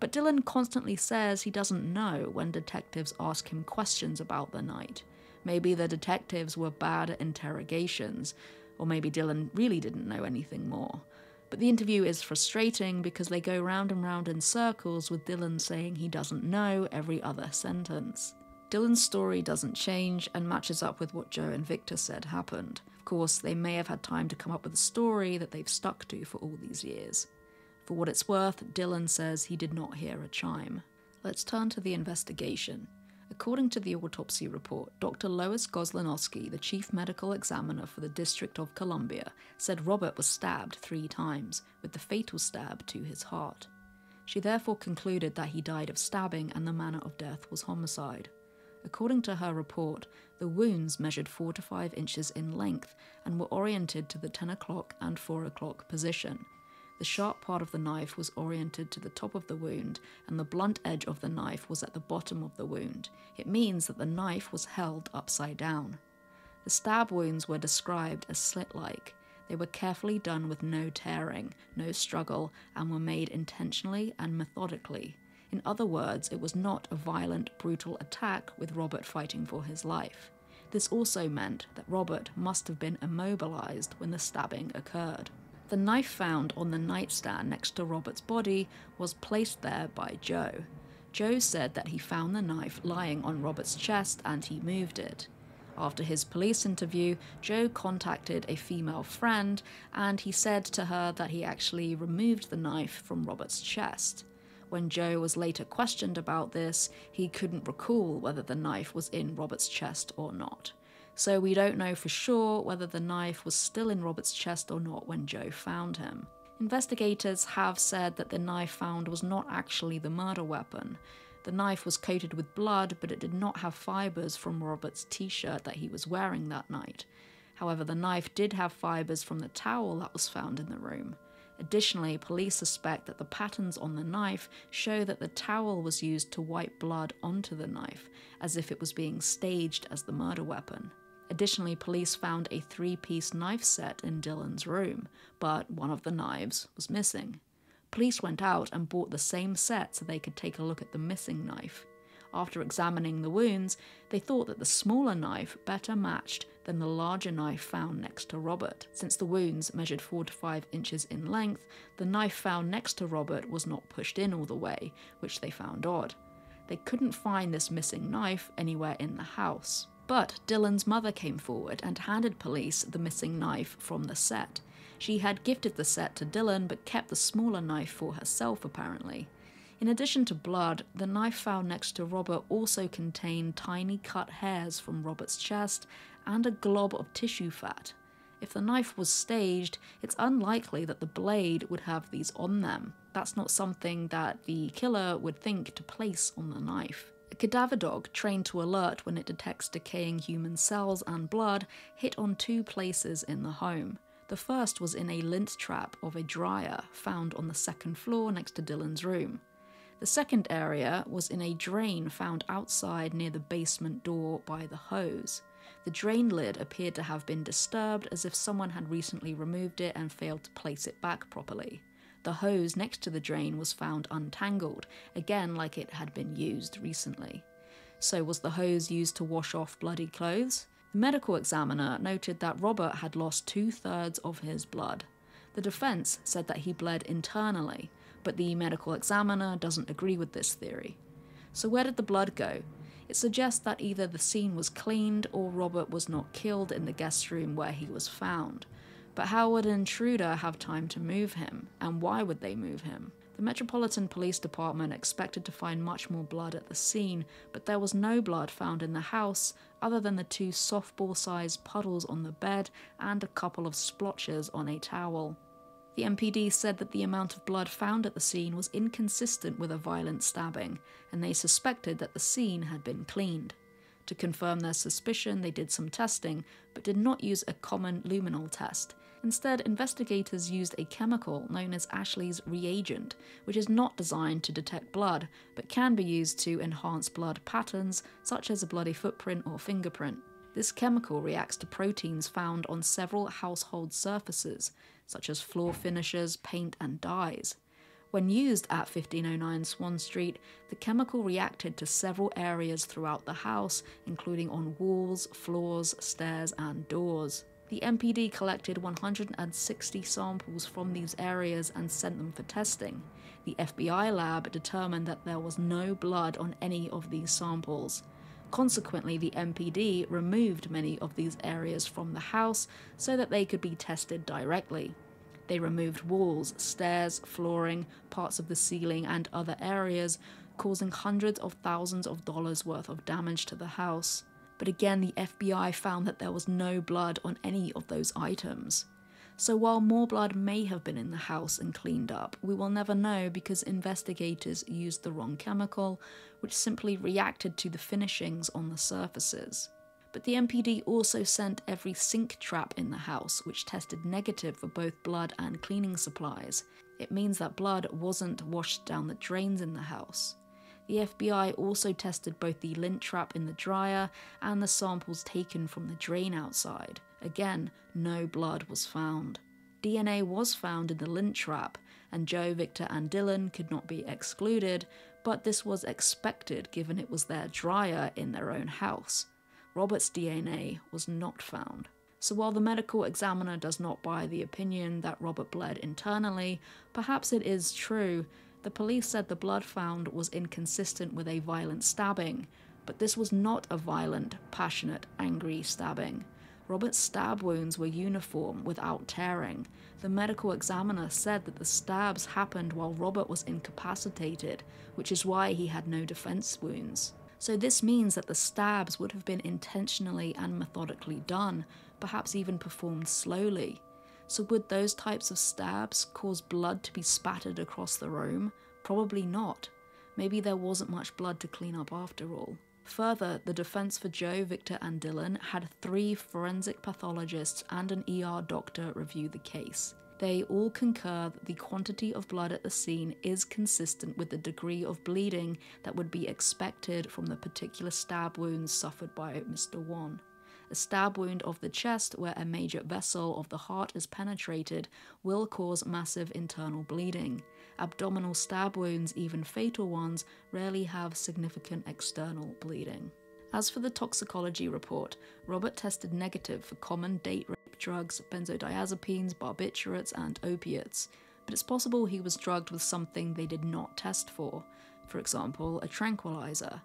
But Dylan constantly says he doesn't know when detectives ask him questions about the night. Maybe the detectives were bad at interrogations, or maybe Dylan really didn't know anything more. But the interview is frustrating because they go round and round in circles, with Dylan saying he doesn't know every other sentence. Dylan's story doesn't change and matches up with what Joe and Victor said happened. Of course, they may have had time to come up with a story that they've stuck to for all these years. For what it's worth, Dylan says he did not hear a chime. Let's turn to the investigation. According to the autopsy report, Doctor Lois Goslinowski, the chief medical examiner for the District of Columbia, said Robert was stabbed three times, with the fatal stab to his heart. She therefore concluded that he died of stabbing and the manner of death was homicide. According to her report, the wounds measured four to five inches in length and were oriented to the ten o'clock and four o'clock position. The sharp part of the knife was oriented to the top of the wound, and the blunt edge of the knife was at the bottom of the wound. It means that the knife was held upside down. The stab wounds were described as slit-like. They were carefully done with no tearing, no struggle, and were made intentionally and methodically. In other words, it was not a violent, brutal attack with Robert fighting for his life. This also meant that Robert must have been immobilized when the stabbing occurred. The knife found on the nightstand next to Robert's body was placed there by Joe. Joe said that he found the knife lying on Robert's chest and he moved it. After his police interview, Joe contacted a female friend and he said to her that he actually removed the knife from Robert's chest. When Joe was later questioned about this, he couldn't recall whether the knife was in Robert's chest or not. So we don't know for sure whether the knife was still in Robert's chest or not when Joe found him. Investigators have said that the knife found was not actually the murder weapon. The knife was coated with blood, but it did not have fibers from Robert's t-shirt that he was wearing that night. However, the knife did have fibers from the towel that was found in the room. Additionally, police suspect that the patterns on the knife show that the towel was used to wipe blood onto the knife, as if it was being staged as the murder weapon. Additionally, police found a three-piece knife set in Dylan's room, but one of the knives was missing. Police went out and bought the same set so they could take a look at the missing knife. After examining the wounds, they thought that the smaller knife better matched than the larger knife found next to Robert. Since the wounds measured four to five inches in length, the knife found next to Robert was not pushed in all the way, which they found odd. They couldn't find this missing knife anywhere in the house. But Dylan's mother came forward and handed police the missing knife from the set. She had gifted the set to Dylan but kept the smaller knife for herself, apparently. In addition to blood, the knife found next to Robert also contained tiny cut hairs from Robert's chest and a glob of tissue fat. If the knife was staged, it's unlikely that the blade would have these on them. That's not something that the killer would think to place on the knife. A cadaver dog, trained to alert when it detects decaying human cells and blood, hit on two places in the home. The first was in a lint trap of a dryer found on the second floor next to Dylan's room. The second area was in a drain found outside near the basement door by the hose. The drain lid appeared to have been disturbed, as if someone had recently removed it and failed to place it back properly. The hose next to the drain was found untangled, again like it had been used recently. So was the hose used to wash off bloody clothes? The medical examiner noted that Robert had lost two-thirds of his blood. The defense said that he bled internally, but the medical examiner doesn't agree with this theory. So where did the blood go? It suggests that either the scene was cleaned or Robert was not killed in the guest room where he was found. But how would an intruder have time to move him, and why would they move him? The Metropolitan Police Department expected to find much more blood at the scene, but there was no blood found in the house other than the two softball-sized puddles on the bed and a couple of splotches on a towel. The M P D said that the amount of blood found at the scene was inconsistent with a violent stabbing, and they suspected that the scene had been cleaned. To confirm their suspicion, they did some testing, but did not use a common luminol test. Instead, investigators used a chemical known as Ashley's reagent, which is not designed to detect blood, but can be used to enhance blood patterns, such as a bloody footprint or fingerprint. This chemical reacts to proteins found on several household surfaces, such as floor finishes, paint, and dyes. When used at fifteen oh nine Swan Street, the chemical reacted to several areas throughout the house, including on walls, floors, stairs, and doors. The M P D collected one hundred sixty samples from these areas and sent them for testing. The F B I lab determined that there was no blood on any of these samples. Consequently, the M P D removed many of these areas from the house so that they could be tested directly. They removed walls, stairs, flooring, parts of the ceiling, and other areas, causing hundreds of thousands of dollars worth of damage to the house. But again, the F B I found that there was no blood on any of those items. So while more blood may have been in the house and cleaned up, we will never know because investigators used the wrong chemical, which simply reacted to the finishings on the surfaces. But the M P D also sent every sink trap in the house, which tested negative for both blood and cleaning supplies. It means that blood wasn't washed down the drains in the house. The F B I also tested both the lint trap in the dryer and the samples taken from the drain outside. Again, no blood was found. D N A was found in the lint trap, and Joe, Victor, and Dylan could not be excluded, but this was expected given it was their dryer in their own house. Robert's D N A was not found. So while the medical examiner does not buy the opinion that Robert bled internally, perhaps it is true. The police said the blood found was inconsistent with a violent stabbing, but this was not a violent, passionate, angry stabbing. Robert's stab wounds were uniform without tearing. The medical examiner said that the stabs happened while Robert was incapacitated, which is why he had no defense wounds. So this means that the stabs would have been intentionally and methodically done, perhaps even performed slowly. So would those types of stabs cause blood to be spattered across the room? Probably not. Maybe there wasn't much blood to clean up after all. Further, the defense for Joe, Victor, and Dylan had three forensic pathologists and an E R doctor review the case. They all concur that the quantity of blood at the scene is consistent with the degree of bleeding that would be expected from the particular stab wounds suffered by Mister Wone. A stab wound of the chest where a major vessel of the heart is penetrated will cause massive internal bleeding. Abdominal stab wounds, even fatal ones, rarely have significant external bleeding. As for the toxicology report, Robert tested negative for common date rape drugs, benzodiazepines, barbiturates, and opiates, but it's possible he was drugged with something they did not test for, for example, a tranquilizer.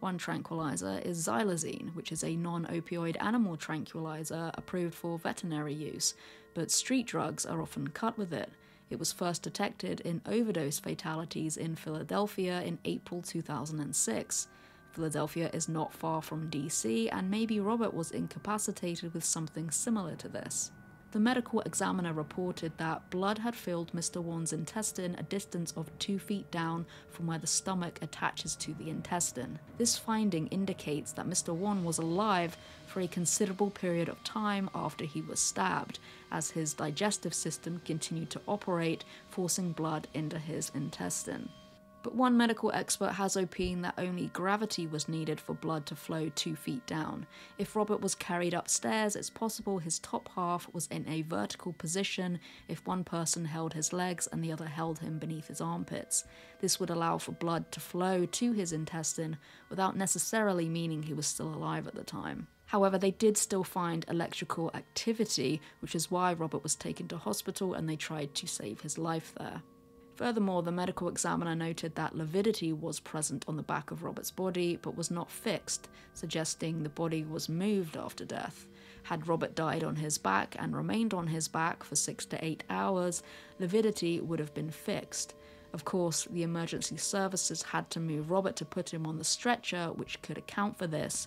One tranquilizer is xylazine, which is a non-opioid animal tranquilizer approved for veterinary use, but street drugs are often cut with it. It was first detected in overdose fatalities in Philadelphia in April two thousand six. Philadelphia is not far from D C, and maybe Robert was incapacitated with something similar to this. The medical examiner reported that blood had filled Mister Wone's intestine a distance of two feet down from where the stomach attaches to the intestine. This finding indicates that Mister Wone was alive for a considerable period of time after he was stabbed, as his digestive system continued to operate, forcing blood into his intestine. But one medical expert has opined that only gravity was needed for blood to flow two feet down. If Robert was carried upstairs, it's possible his top half was in a vertical position if one person held his legs and the other held him beneath his armpits. This would allow for blood to flow to his intestine without necessarily meaning he was still alive at the time. However, they did still find electrical activity, which is why Robert was taken to hospital and they tried to save his life there. Furthermore, the medical examiner noted that lividity was present on the back of Robert's body, but was not fixed, suggesting the body was moved after death. Had Robert died on his back and remained on his back for six to eight hours, lividity would have been fixed. Of course, the emergency services had to move Robert to put him on the stretcher, which could account for this,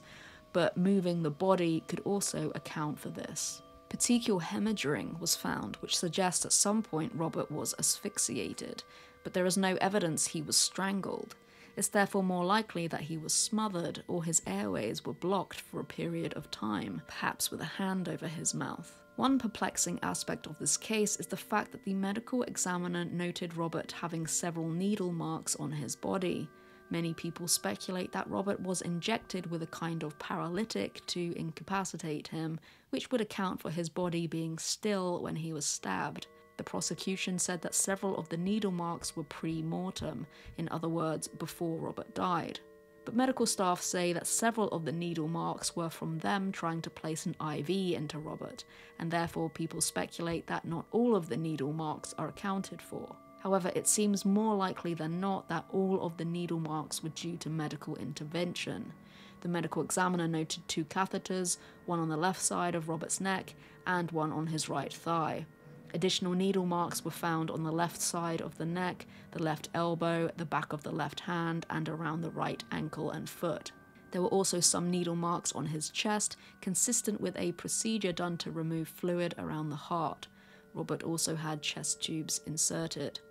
but moving the body could also account for this. Petechial hemorrhaging was found, which suggests at some point Robert was asphyxiated, but there is no evidence he was strangled. It's therefore more likely that he was smothered or his airways were blocked for a period of time, perhaps with a hand over his mouth. One perplexing aspect of this case is the fact that the medical examiner noted Robert having several needle marks on his body. Many people speculate that Robert was injected with a kind of paralytic to incapacitate him, which would account for his body being still when he was stabbed. The prosecution said that several of the needle marks were pre-mortem, in other words, before Robert died. But medical staff say that several of the needle marks were from them trying to place an I V into Robert, and therefore people speculate that not all of the needle marks are accounted for. However, it seems more likely than not that all of the needle marks were due to medical intervention. The medical examiner noted two catheters, one on the left side of Robert's neck and one on his right thigh. Additional needle marks were found on the left side of the neck, the left elbow, the back of the left hand, and around the right ankle and foot. There were also some needle marks on his chest, consistent with a procedure done to remove fluid around the heart. Robert also had chest tubes inserted.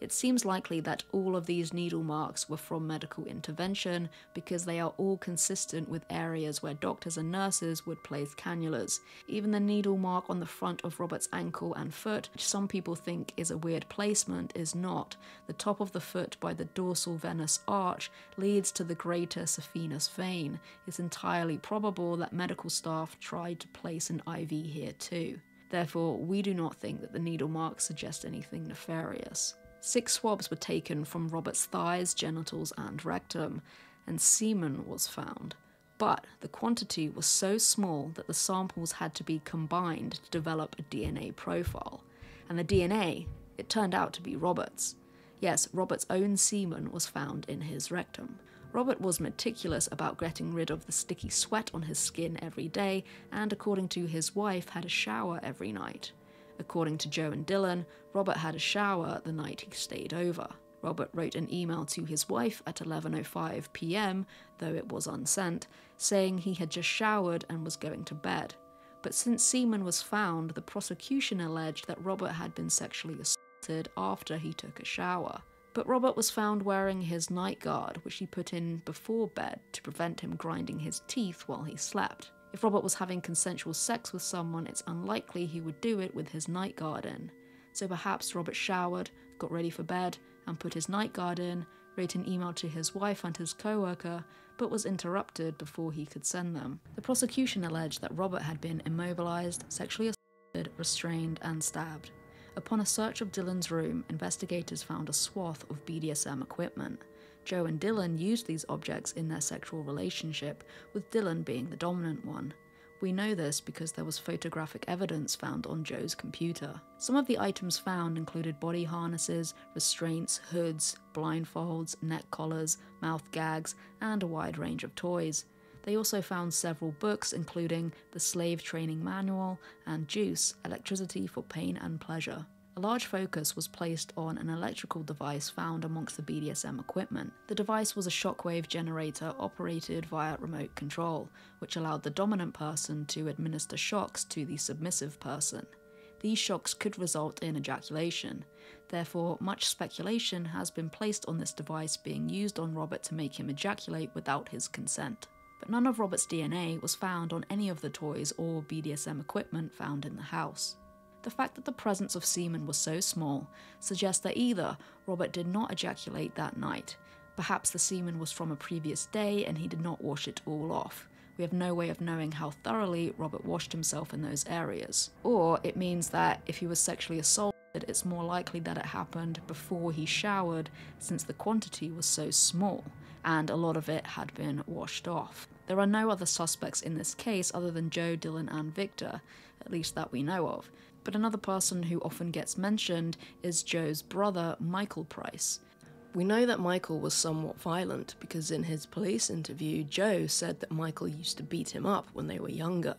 It seems likely that all of these needle marks were from medical intervention because they are all consistent with areas where doctors and nurses would place cannulas. Even the needle mark on the front of Robert's ankle and foot, which some people think is a weird placement, is not. The top of the foot by the dorsal venous arch leads to the greater saphenous vein. It's entirely probable that medical staff tried to place an I V here too. Therefore, we do not think that the needle marks suggest anything nefarious. Six swabs were taken from Robert's thighs, genitals, and rectum, and semen was found. But the quantity was so small that the samples had to be combined to develop a D N A profile. And the D N A, it turned out to be Robert's. Yes, Robert's own semen was found in his rectum. Robert was meticulous about getting rid of the sticky sweat on his skin every day, and according to his wife, had a shower every night. According to Joe and Dylan, Robert had a shower the night he stayed over. Robert wrote an email to his wife at eleven oh five p m, though it was unsent, saying he had just showered and was going to bed. But since semen was found, the prosecution alleged that Robert had been sexually assaulted after he took a shower. But Robert was found wearing his night guard, which he put in before bed to prevent him grinding his teeth while he slept. If Robert was having consensual sex with someone, it's unlikely he would do it with his night guard in. So perhaps Robert showered, got ready for bed, and put his night guard in, wrote an email to his wife and his co-worker, but was interrupted before he could send them. The prosecution alleged that Robert had been immobilized, sexually assaulted, restrained, and stabbed. Upon a search of Dylan's room, investigators found a swath of B D S M equipment. Joe and Dylan used these objects in their sexual relationship, with Dylan being the dominant one. We know this because there was photographic evidence found on Joe's computer. Some of the items found included body harnesses, restraints, hoods, blindfolds, neck collars, mouth gags, and a wide range of toys. They also found several books, including The Slave Training Manual and Juice, Electricity for Pain and Pleasure. A large focus was placed on an electrical device found amongst the B D S M equipment. The device was a shockwave generator operated via remote control, which allowed the dominant person to administer shocks to the submissive person. These shocks could result in ejaculation. Therefore, much speculation has been placed on this device being used on Robert to make him ejaculate without his consent. But none of Robert's D N A was found on any of the toys or B D S M equipment found in the house. The fact that the presence of semen was so small suggests that either Robert did not ejaculate that night, perhaps the semen was from a previous day and he did not wash it all off. We have no way of knowing how thoroughly Robert washed himself in those areas. Or it means that if he was sexually assaulted, it's more likely that it happened before he showered since the quantity was so small, and a lot of it had been washed off. There are no other suspects in this case other than Joe, Dylan, and Victor, at least that we know of. But another person who often gets mentioned is Joe's brother, Michael Price. We know that Michael was somewhat violent because in his police interview, Joe said that Michael used to beat him up when they were younger,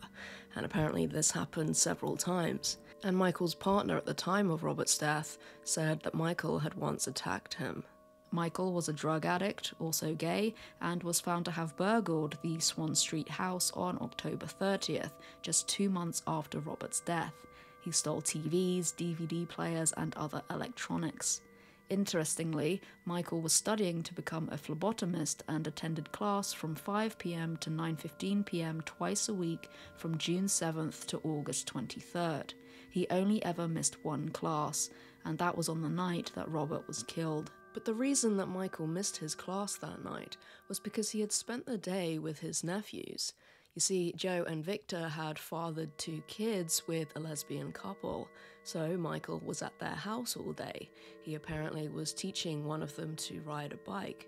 and apparently this happened several times. And Michael's partner at the time of Robert's death said that Michael had once attacked him. Michael was a drug addict, also gay, and was found to have burgled the Swan Street house on October thirtieth, just two months after Robert's death. He stole T Vs, D V D players, and other electronics. Interestingly, Michael was studying to become a phlebotomist and attended class from five p m to nine fifteen p m twice a week from June seventh to August twenty-third. He only ever missed one class, and that was on the night that Robert was killed. But the reason that Michael missed his class that night was because he had spent the day with his nephews. You see, Joe and Victor had fathered two kids with a lesbian couple, so Michael was at their house all day. He apparently was teaching one of them to ride a bike.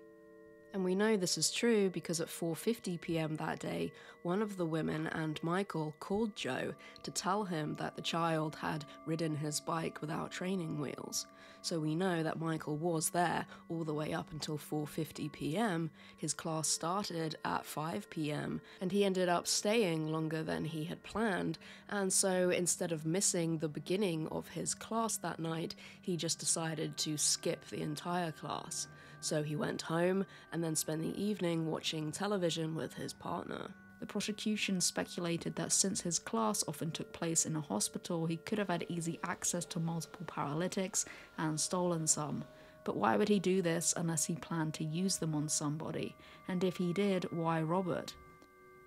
And we know this is true because at four fifty p m that day, one of the women and Michael called Joe to tell him that the child had ridden his bike without training wheels. So we know that Michael was there all the way up until four fifty p m His class started at five p m and he ended up staying longer than he had planned. And so instead of missing the beginning of his class that night, he just decided to skip the entire class. So he went home and then spent the evening watching television with his partner. The prosecution speculated that since his class often took place in a hospital, he could have had easy access to multiple paralytics and stolen some. But why would he do this unless he planned to use them on somebody? And if he did, why Robert?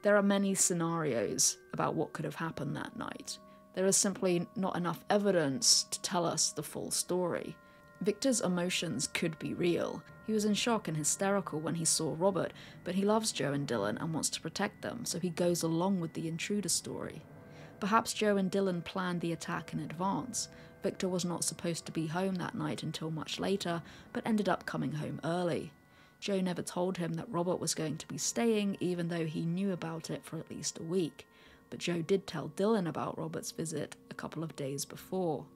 There are many scenarios about what could have happened that night. There is simply not enough evidence to tell us the full story. Victor's emotions could be real. He was in shock and hysterical when he saw Robert, but he loves Joe and Dylan and wants to protect them, so he goes along with the intruder story. Perhaps Joe and Dylan planned the attack in advance. Victor was not supposed to be home that night until much later, but ended up coming home early. Joe never told him that Robert was going to be staying, even though he knew about it for at least a week. But Joe did tell Dylan about Robert's visit a couple of days before.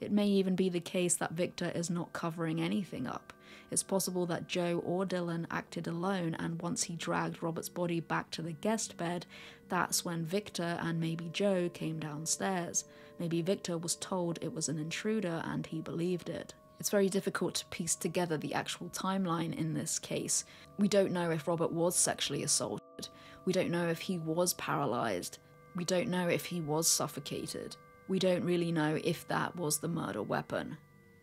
It may even be the case that Victor is not covering anything up. It's possible that Joe or Dylan acted alone, and once he dragged Robert's body back to the guest bed, that's when Victor and maybe Joe came downstairs. Maybe Victor was told it was an intruder and he believed it. It's very difficult to piece together the actual timeline in this case. We don't know if Robert was sexually assaulted. We don't know if he was paralyzed. We don't know if he was suffocated. We don't really know if that was the murder weapon.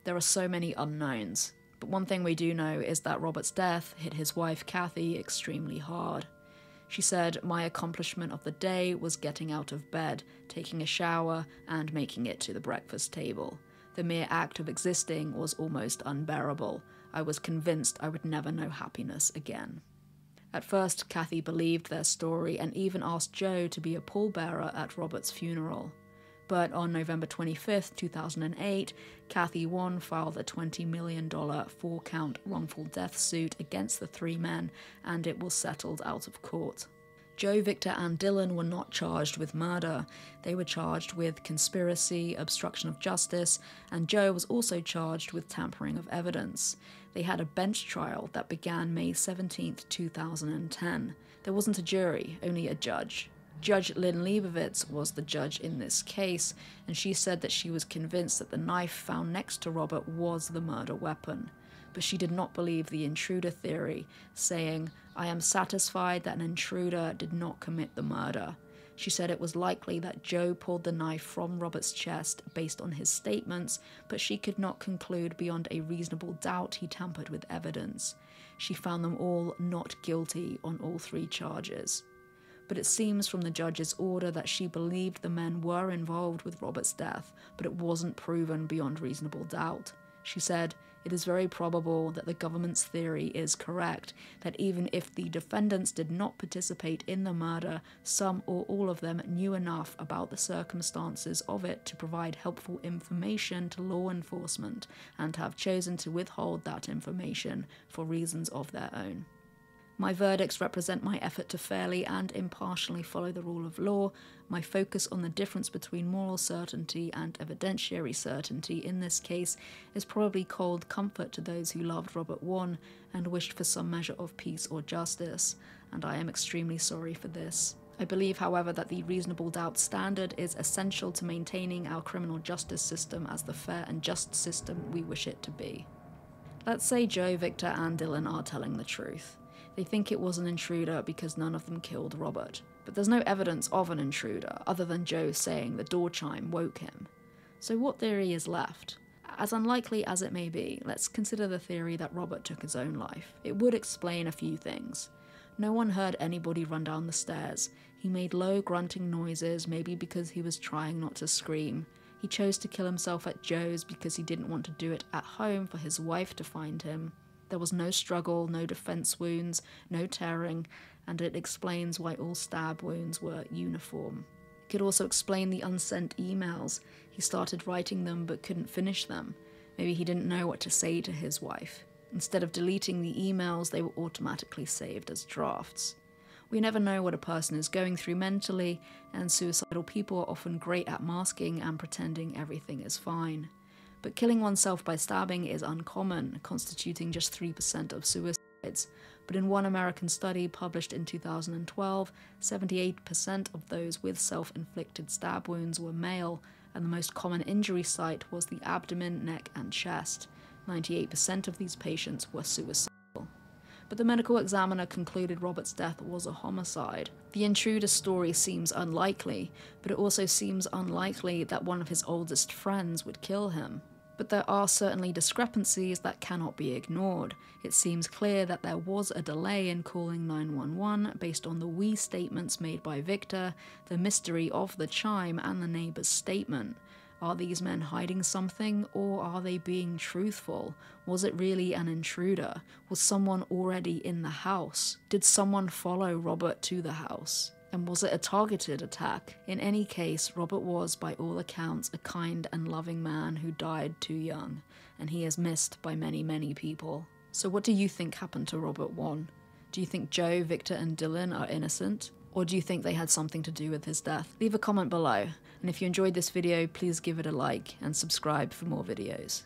There are so many unknowns, but one thing we do know is that Robert's death hit his wife Kathy extremely hard. She said, "My accomplishment of the day was getting out of bed, taking a shower, and making it to the breakfast table. The mere act of existing was almost unbearable. I was convinced I would never know happiness again." At first, Kathy believed their story and even asked Joe to be a pallbearer at Robert's funeral. But on November twenty-fifth, two thousand eight, Kathy Wone filed a twenty million dollar four-count wrongful death suit against the three men, and it was settled out of court. Joe, Victor, and Dylan were not charged with murder. They were charged with conspiracy, obstruction of justice, and Joe was also charged with tampering of evidence. They had a bench trial that began May seventeenth, two thousand ten. There wasn't a jury, only a judge. Judge Lynn Leibovitz was the judge in this case, and she said that she was convinced that the knife found next to Robert was the murder weapon. But she did not believe the intruder theory, saying, "I am satisfied that an intruder did not commit the murder." She said it was likely that Joe pulled the knife from Robert's chest based on his statements, but she could not conclude beyond a reasonable doubt he tampered with evidence. She found them all not guilty on all three charges. But it seems from the judge's order that she believed the men were involved with Robert's death, but it wasn't proven beyond reasonable doubt. She said, "It is very probable that the government's theory is correct, that even if the defendants did not participate in the murder, some or all of them knew enough about the circumstances of it to provide helpful information to law enforcement, and have chosen to withhold that information for reasons of their own. My verdicts represent my effort to fairly and impartially follow the rule of law. My focus on the difference between moral certainty and evidentiary certainty in this case is probably cold comfort to those who loved Robert Wone and wished for some measure of peace or justice, and I am extremely sorry for this. I believe, however, that the reasonable doubt standard is essential to maintaining our criminal justice system as the fair and just system we wish it to be." Let's say Joe, Victor, and Dylan are telling the truth. They think it was an intruder because none of them killed Robert. But there's no evidence of an intruder, other than Joe saying the door chime woke him. So what theory is left? As unlikely as it may be, let's consider the theory that Robert took his own life. It would explain a few things. No one heard anybody run down the stairs. He made low grunting noises, maybe because he was trying not to scream. He chose to kill himself at Joe's because he didn't want to do it at home for his wife to find him. There was no struggle, no defense wounds, no tearing, and it explains why all stab wounds were uniform. It could also explain the unsent emails. He started writing them but couldn't finish them. Maybe he didn't know what to say to his wife. Instead of deleting the emails, they were automatically saved as drafts. We never know what a person is going through mentally, and suicidal people are often great at masking and pretending everything is fine. But killing oneself by stabbing is uncommon, constituting just three percent of suicides. But in one American study published in two thousand twelve, seventy-eight percent of those with self-inflicted stab wounds were male, and the most common injury site was the abdomen, neck, and chest. ninety-eight percent of these patients were suicidal. But the medical examiner concluded Robert's death was a homicide. The intruder's story seems unlikely, but it also seems unlikely that one of his oldest friends would kill him. But there are certainly discrepancies that cannot be ignored. It seems clear that there was a delay in calling nine one one based on the we statements made by Victor, the mystery of the chime, and the neighbor's statement. Are these men hiding something, or are they being truthful? Was it really an intruder? Was someone already in the house? Did someone follow Robert to the house? And was it a targeted attack? In any case, Robert was, by all accounts, a kind and loving man who died too young, and he is missed by many, many people. So what do you think happened to Robert Wone? Do you think Joe, Victor, and Dylan are innocent? Or do you think they had something to do with his death? Leave a comment below, and if you enjoyed this video, please give it a like and subscribe for more videos.